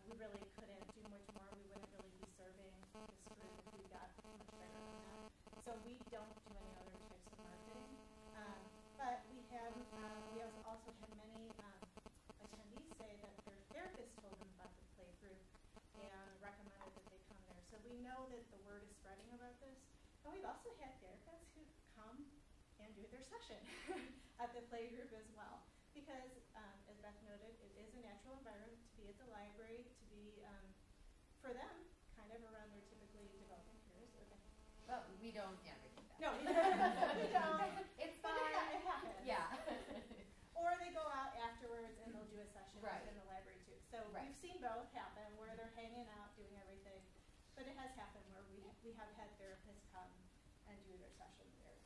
We really couldn't do much more. We wouldn't really be serving this group if we got much better than that. So we don't do any other types of marketing. But we have, we also have many attendees say that their therapist told them about the playgroup and recommended that they come there. So we know that the word is spreading about this. And we've also had therapists who come and do their session at the playgroup as well. Because, as Beth noted, it is a natural environment to be at the library, to be, for them, kind of around their typically developing peers. Okay. Well, we don't advocate that. No, we don't. It's fine. It happens. Yeah. Or they go out afterwards and they'll do a session within the library too. So we've seen both happen, where they're hanging out, doing everything. But it has happened where we have had therapists come and do their session there.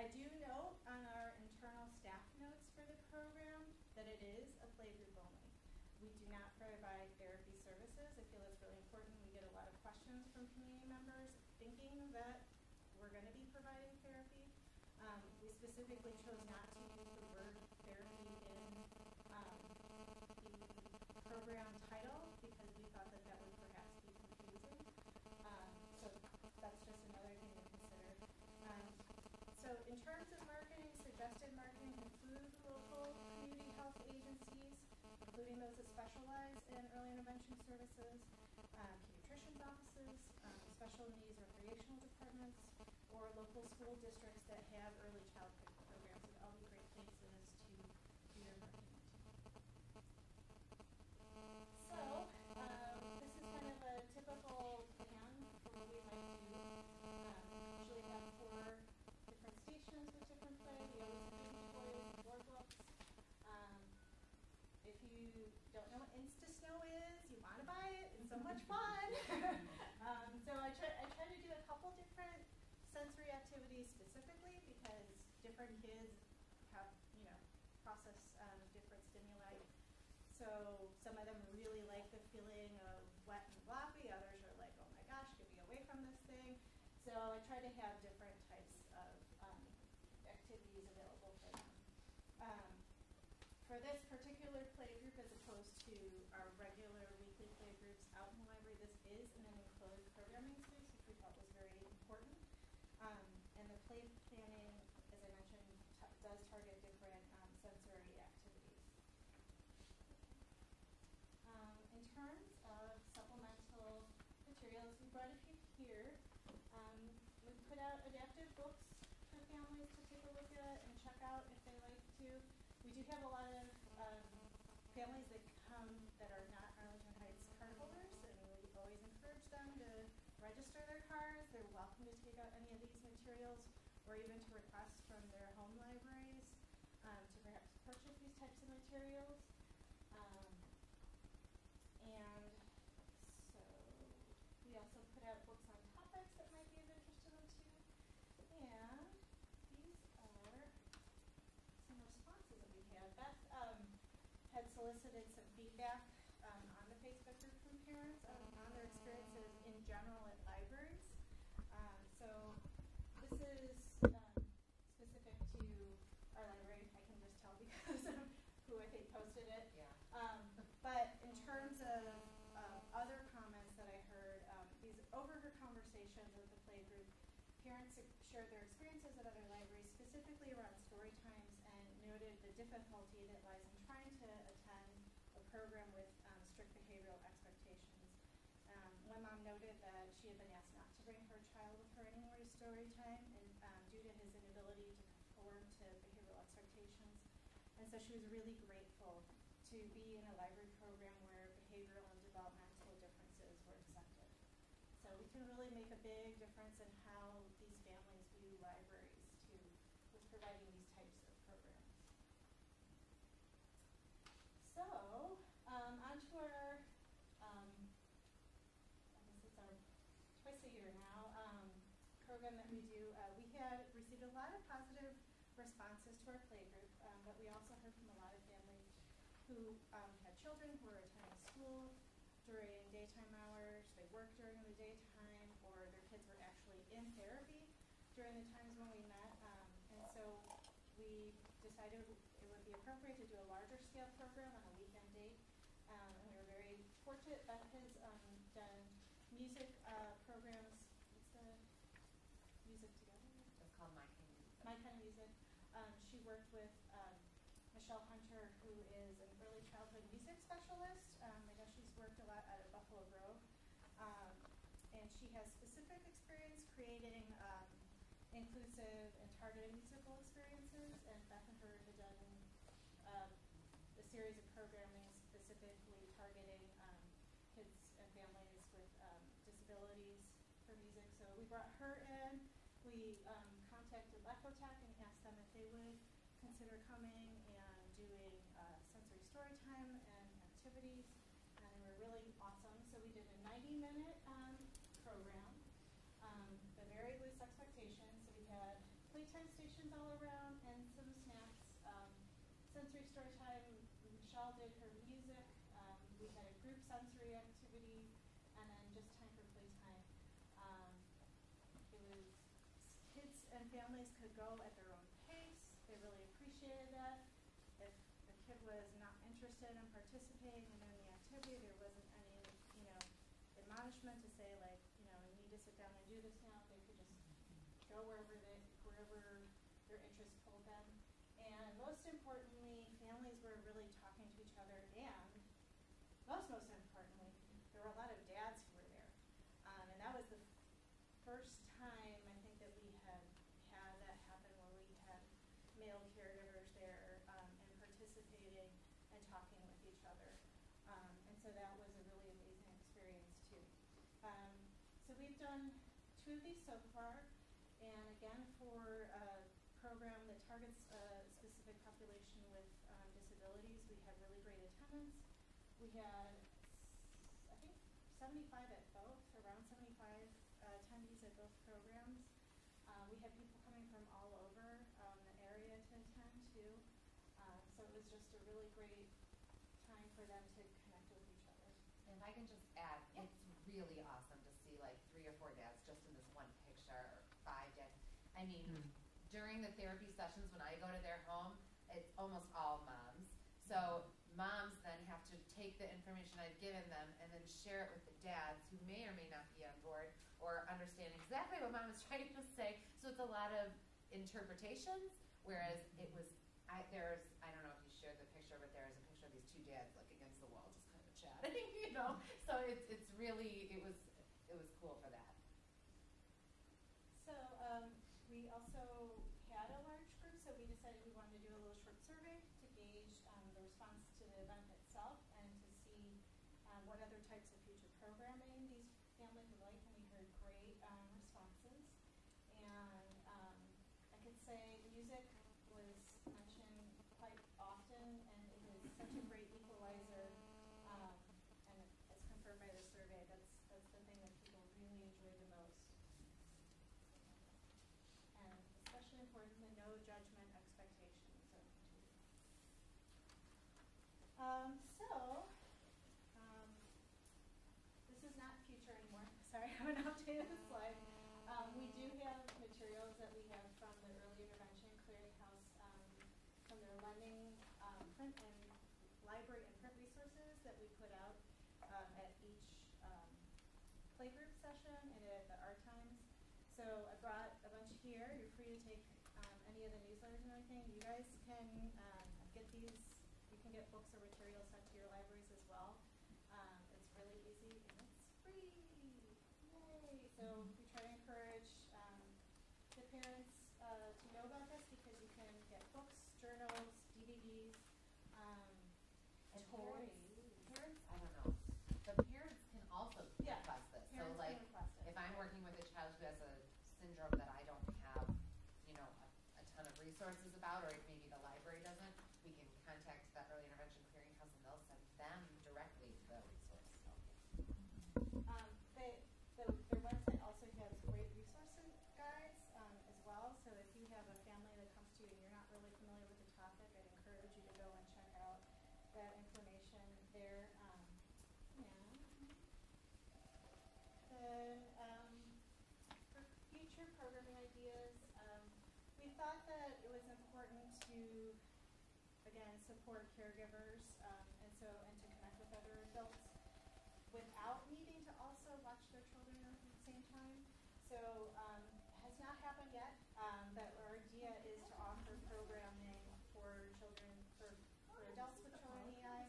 I do note on our internal staff notes for the program that it is a playgroup only. We do not provide therapy services. I feel that's really important. We get a lot of questions from community members thinking that we're going to be providing therapy. We specifically chose not to use the word therapy in the program title, because we thought that that would perhaps be confusing. So that's just another thing to consider. So in terms of marketing, suggested marketing includes local community health agencies, including those that specialize in early intervention services, pediatricians' offices, special needs recreational departments, or local school districts that have early childhood programs. Would all be great places to do their marketing. So this is kind of a typical plan for what we might do. Usually have 4 different stations with different play. We always have toys, board books. If you don't know what Insta Snow is, you want to buy it. It's so much fun. So I try to do a couple different sensory activities specifically, because different kids have, you know, process different stimuli. So some of them really like the feeling of wet and floppy. Others are like, oh my gosh, get me away from this thing. So I try to have different types of activities available for them. for this particular playgroup, as opposed to our regular weekly playgroups out in the library, this is in an enclosed programming space, which we thought was very important. And the play planning, as I mentioned, does target different sensory activities. In terms of supplemental materials, we brought a few here. We put out adaptive books for families to take a look at and check out if they like to. We do have a lot of families that come that are not Arlington Heights card holders, and we always encourage them to register their cards. They're welcome to take out any of these materials or even to request from their home libraries to perhaps purchase these types of materials. And so we also put out books on topics that might be of interest to them too. And these are responses that we had. Beth had solicited some feedback on the Facebook group from parents on their experiences in general at libraries. So this is specific to our library, I can just tell because of who I think posted it. Yeah. But in terms of other comments that I heard, these overheard conversations with the playgroup, parents shared their experiences at other libraries, specifically around story times, and noted the difficulty that lies in trying to attend a program with strict behavioral expectations. One mom noted that she had been asked not to bring her child with her anymore to story time, and due to his inability to conform to behavioral expectations. And so she was really grateful to be in a library program where behavioral and developmental differences were accepted. So we can really make a big difference in how these families view libraries too, with providing these types of programs. So on to our, I guess it's our twice a year now, program that we do. We had received a lot of positive responses to our playgroup, but we also heard from a lot of families who had children who were attending school during daytime hours, they worked during the daytime, or their kids were actually in therapy during the times when we met. And so we decided it would be appropriate to do a larger scale program on a weekend date. And we were very fortunate. Beth has done music programs. What's the music together? It's called My Kind of Music. My Kind of Music. She worked with Michelle Hunter, who is an early childhood music specialist. I know she's worked a lot out of Buffalo Grove. And she has specific experience creating inclusive and targeted musical experiences. And Beth and her have done a series of programming specifically targeting kids and families with disabilities for music. So we brought her in. We contacted LekoTek and asked them if they would consider coming and doing sensory story time and activities, and they were really awesome. So we did a 90-minute program, the very loose expectations. So we had playtime stations all around and some snacks, sensory story time. Michelle did her music. We had a group sensory activity, and then just time for playtime. It was kids and families could go at their own pace. They really appreciated that. If the kid was not interested in participating in any activity, there wasn't any, you know, admonishment to say like, you know, you need to sit down and do this now. They could just go wherever their interest pulled them. And most importantly, families were really talking to each other. And most importantly, there were a lot of dads who were there, and that was the first time I think that we had had that happen where we had male caregivers there and participating and talking with each other. And so that was a really amazing experience too. So we've done 2 of these so far. And again, for a program that targets a specific population with disabilities, we had really great attendance. We had, I think, 75 at both, around 75 attendees at both programs. We had people coming from all over the area to attend too. So it was just a really great time for them to connect with each other. And I can just add, it's really awesome to see like 3 or 4 dads just in this one picture, or 5 dads. I mean, during the therapy sessions when I go to their home, it's almost all moms. take the information I've given them and then share it with the dads who may or may not be on board or understand exactly what mom is trying to say. So it's a lot of interpretations, whereas it was, I don't know if you shared the picture, but there is a picture of these two dads like against the wall just kind of chatting, you know? So it's really, it was cool for that. So we also had a large group, so we decided we wanted to do a little short survey to gauge the response to the event itself and to see what other types of future programming these families would like, and we heard great responses. And I could say music was mentioned quite often, and it is such a great equalizer, and as confirmed by the survey, that's the thing that people really enjoy the most. And especially important, the no judgment expectations of children. This is not future anymore. Sorry, I haven't updated the slide. We do have materials that we have from the Early Intervention Clearinghouse, from their lending print and library and print resources that we put out at each playgroup session and at the art times. So I brought a bunch here. You're free to take any of the newsletters and everything. You guys can get these. You can get books or materials sent to your libraries as well. It's really easy and it's free. Yay! So we try to encourage the parents to know about this because you can get books, journals, DVDs, and toys. Parents? I don't know. The parents can also request this. So, like, if I'm working with a child who has a syndrome that I don't have, you know, a ton of resources about, or if maybe the library doesn't, we can contact that Early Intervention Clearinghouse and they'll send them directly to the resource. Their website also has great resource guides as well. So, if you have a family that comes to you and you're not really familiar with the topic, I'd encourage you to go and check out that information there. Then for future programming ideas, we thought that it was important to, again, support caregivers and to connect with other adults without needing to also watch their children at the same time. So has not happened yet, but our idea is to offer programming for children, for adults with children in EI,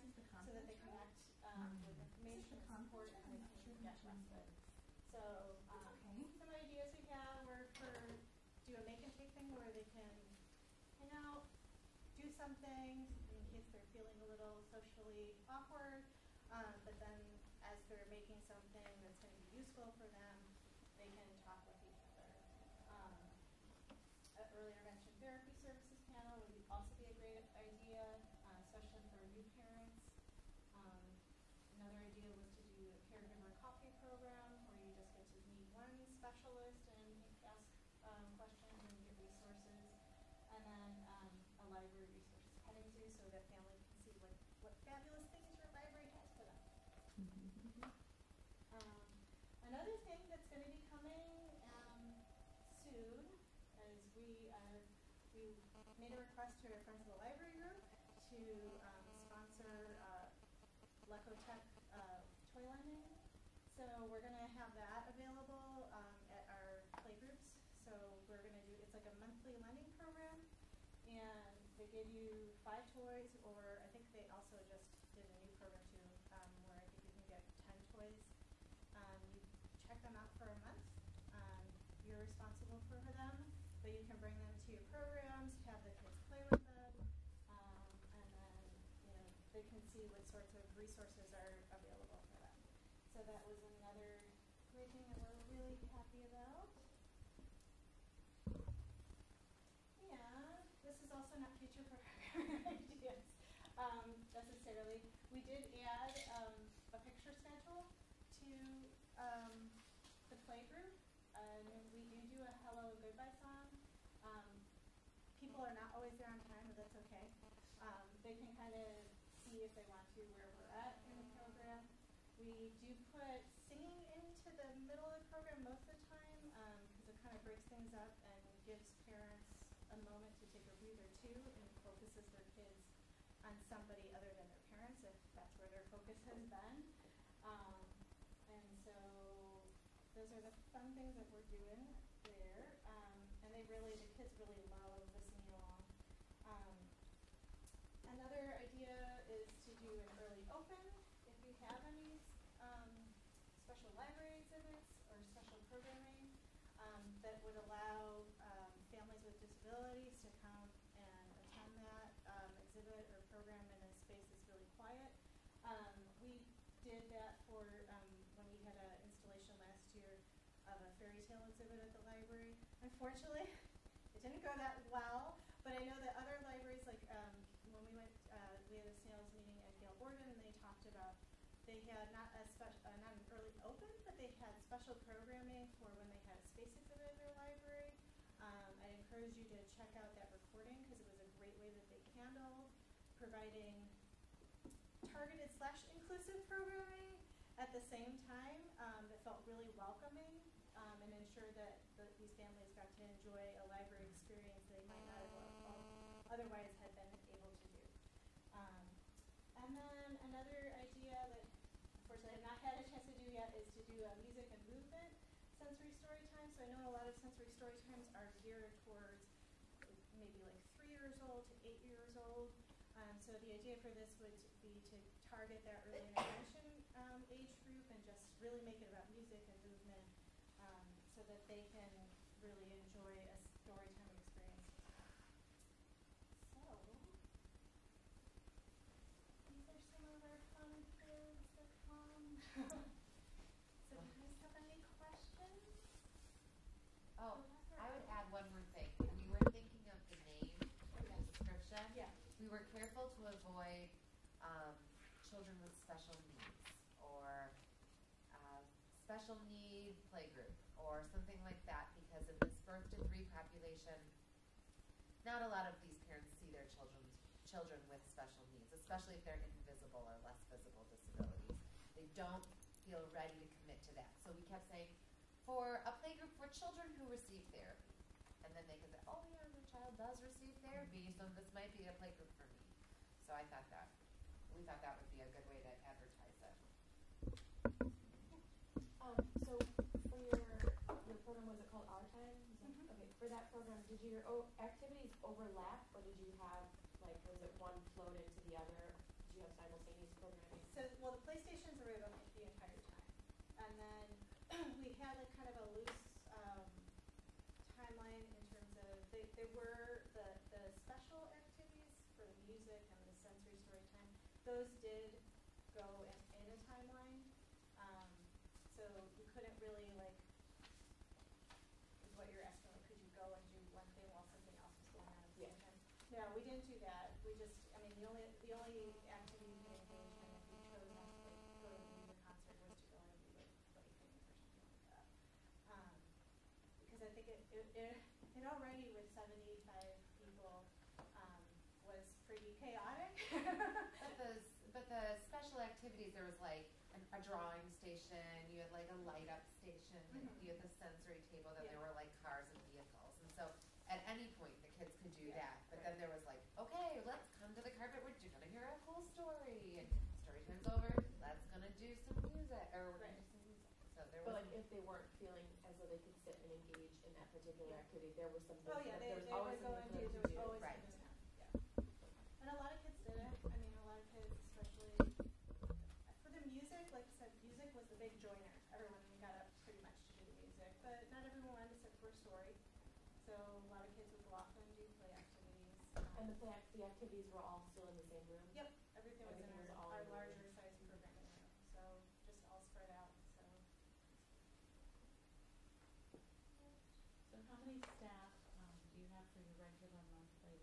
so that they connect with information and support and they can get respite. So some ideas we have were do a make and take thing where they can hang out, do something in case they're feeling a little socially awkward, but then as they're making something that's going to be useful for them, they can talk with each other. Early intervention therapy services panel would also be a great idea, especially for new parents. Another idea was to do a caregiver coffee program where you just get to meet one specialist and ask questions and get resources, and then a library resources heading to so that families can see what fabulous things your library has put up. Another thing that's going to be coming soon is we made a request to our friends of the library group to sponsor LekoTek toy lending. So we're going to have that available at our playgroups. So we're going to do, it's like a monthly lending program, and they give you 5 toys, or I think they also just did a new program too, where I think you can get 10 toys. You check them out for a month. You're responsible for them, but you can bring them to your programs, have the kids play with them, and then they can see what sorts of resources are available for them. So that was another great thing that we're really happy about. And this is also not future program ideas necessarily. We did add a picture schedule to the playgroup. And we do a hello and goodbye song. People are not always there on time, but that's okay. They can kind of see if they want to where we're at in the program. We do put singing into the middle of the program most of the time because it kind of breaks things up and gives parents a moment to take a breather too and focuses their kids on somebody other than their parents if that's where their focus those are the fun things that we're doing there. And they really, the kids really love listening along. Another idea is to do an early open. If you have any special library exhibits or special programming that would allow families with disabilities to come and attend that exhibit or program in a space that's really quiet. We did that for when we had an installation last year of a fairy tale exhibit at the library. Unfortunately, it didn't go that well, but I know that other libraries, like when we went, we had a snails meeting at Gail Borden, and they talked about they had not an early open, but they had special programming for when they had a space exhibit in their library. I encourage you to check out that recording because it was a great way that they handled providing targeted / inclusive programming at the same time that felt really welcoming and ensured that these families got to enjoy a library experience they might not have otherwise had been able to do. And then another idea that unfortunately I've not had a chance to do yet is to do a music and movement sensory story time. So I know a lot of sensory story times are geared towards maybe like 3 years old to 8 years old. So the idea for this would be to target that early intervention age group and just really make it about music and movement so that they can really enjoy a storytime experience. So these are some of our fun things that come. So do you guys have any questions? Oh, I would add one more thing. When you were thinking of the name and the description, yeah. We were careful to avoid children with special needs or special need playgroup or something like that, because in this birth to 3 population, not a lot of these parents see their children with special needs, especially if they're invisible or less visible disabilities. They don't feel ready to commit to that. So we kept saying, for a playgroup for children who receive therapy. And then they could say, oh yeah, my child does receive therapy, so this might be a playgroup for me. So I thought that, we thought that would be a good way to advertise it. So for your program, was it called Our Time? Mm-hmm. Okay, for that program, did your activities overlap, or did you have, like, was it one flowed into the other? Did you have simultaneous programming? So, well, the PlayStations were open the entire time. And then we had like, kind of a loose timeline in terms of, they were the special activities for the music and the sensory story time. Those did go in a timeline. So you couldn't really, like, is what you're asking, like, could you go and do one thing while something else was going on at the same time? No, we didn't do that. We just, I mean, the only activity you could engage in if you chose not to go to the music concert was to go and do like play things or something like that. Because I think it already with 75 people was pretty chaotic. but the special activities, there was like a drawing station, you had like a light up station, mm-hmm. you had the sensory table, then yeah. there were like cars and vehicles. And so at any point the kids could do yeah. that. But right. then there was like, okay, let's come to the carpet, we're gonna hear a cool story. And story time's over, let's gonna do some music or we're right. gonna do some music. So there was, but like if they weren't feeling as though they could sit and engage in that particular activity, there was something. Oh yeah, there was always something to do. There was always right. Yeah. And a lot of kids did it. I mean, a lot of kids, especially for the music. Like I said, music was the big joiner. Everyone got up pretty much to do the music, but not everyone wanted to sit for a story. So a lot of kids would go off and do play activities. And the activities were all still in the same room. Yep, everything was in our larger size programming room. So just all spread out. So. So how many staff do you have for your regular monthly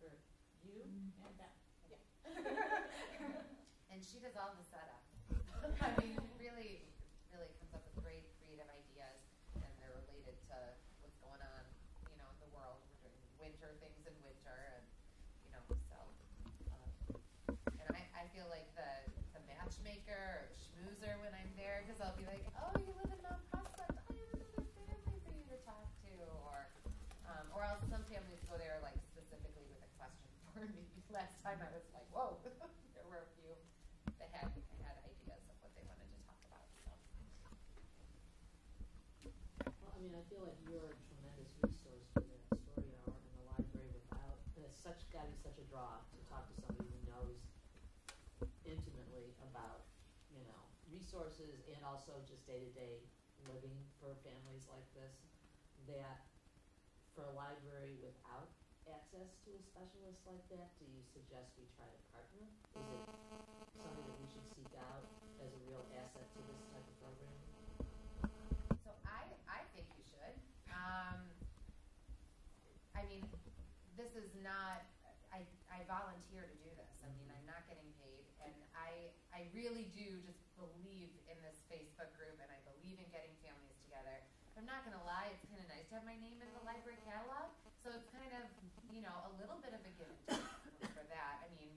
group? You mm-hmm. and that? Yeah. And she does all the setup. I mean, really, really comes up with great creative ideas, and they're related to what's going on, you know, in the world. We're doing winter things in winter, and, you know, so. And I feel like the matchmaker or the schmoozer when I'm there, because I'll be like, oh, you live in Mount Prospect. Talk to, or else some families go there like specifically with a question for me. Last time I was like, whoa, there were a few that had ideas of what they wanted to talk about. So. mean, I feel like you're a tremendous resource for the story hour in the library without, and it's such, gotta be such a draw to talk to somebody who knows intimately about, you know, resources and also just day-to-day living for families like this, that for a library without access to a specialist like that, do you suggest we try to partner? Is it something that we should seek out as a real asset to this type of program? So I think you should. I mean, this is not, I volunteer to do this. I mean, I'm not getting paid, and I really do just believe in this Facebook group, and I believe in getting families together. I'm not going to lie, it's kind of nice to have my name in the library catalog, so it's kind of, you know, a little bit of a give and take for that. I mean,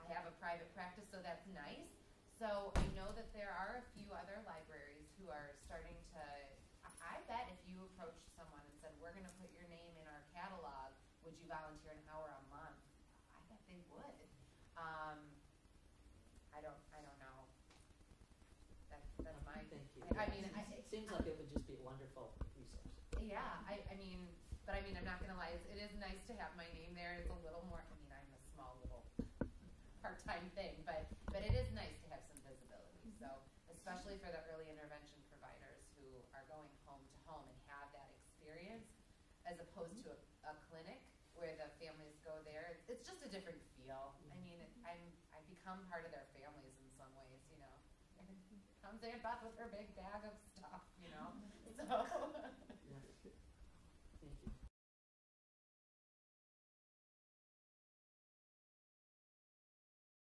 I have a private practice, so that's nice. So I know that there are a few other libraries who are starting to, I bet if you approached someone and said, we're going to put your name in our catalog, would you volunteer an hour a month? I bet they would. I don't know. That's my thing. I mean, it seems like it would just be a wonderful resource. Yeah, I mean, but I mean, I'm not going to lie. It is nice to have my name there. It's a little more. I mean, I'm a small little part-time thing, but it is nice to have some visibility. So, especially for the early intervention providers who are going home to home and have that experience, as opposed to a clinic where the families go there. It's just a different feel. I mean, I become part of their families in some ways, you know. Comes in with her big bag of stuff, you know. So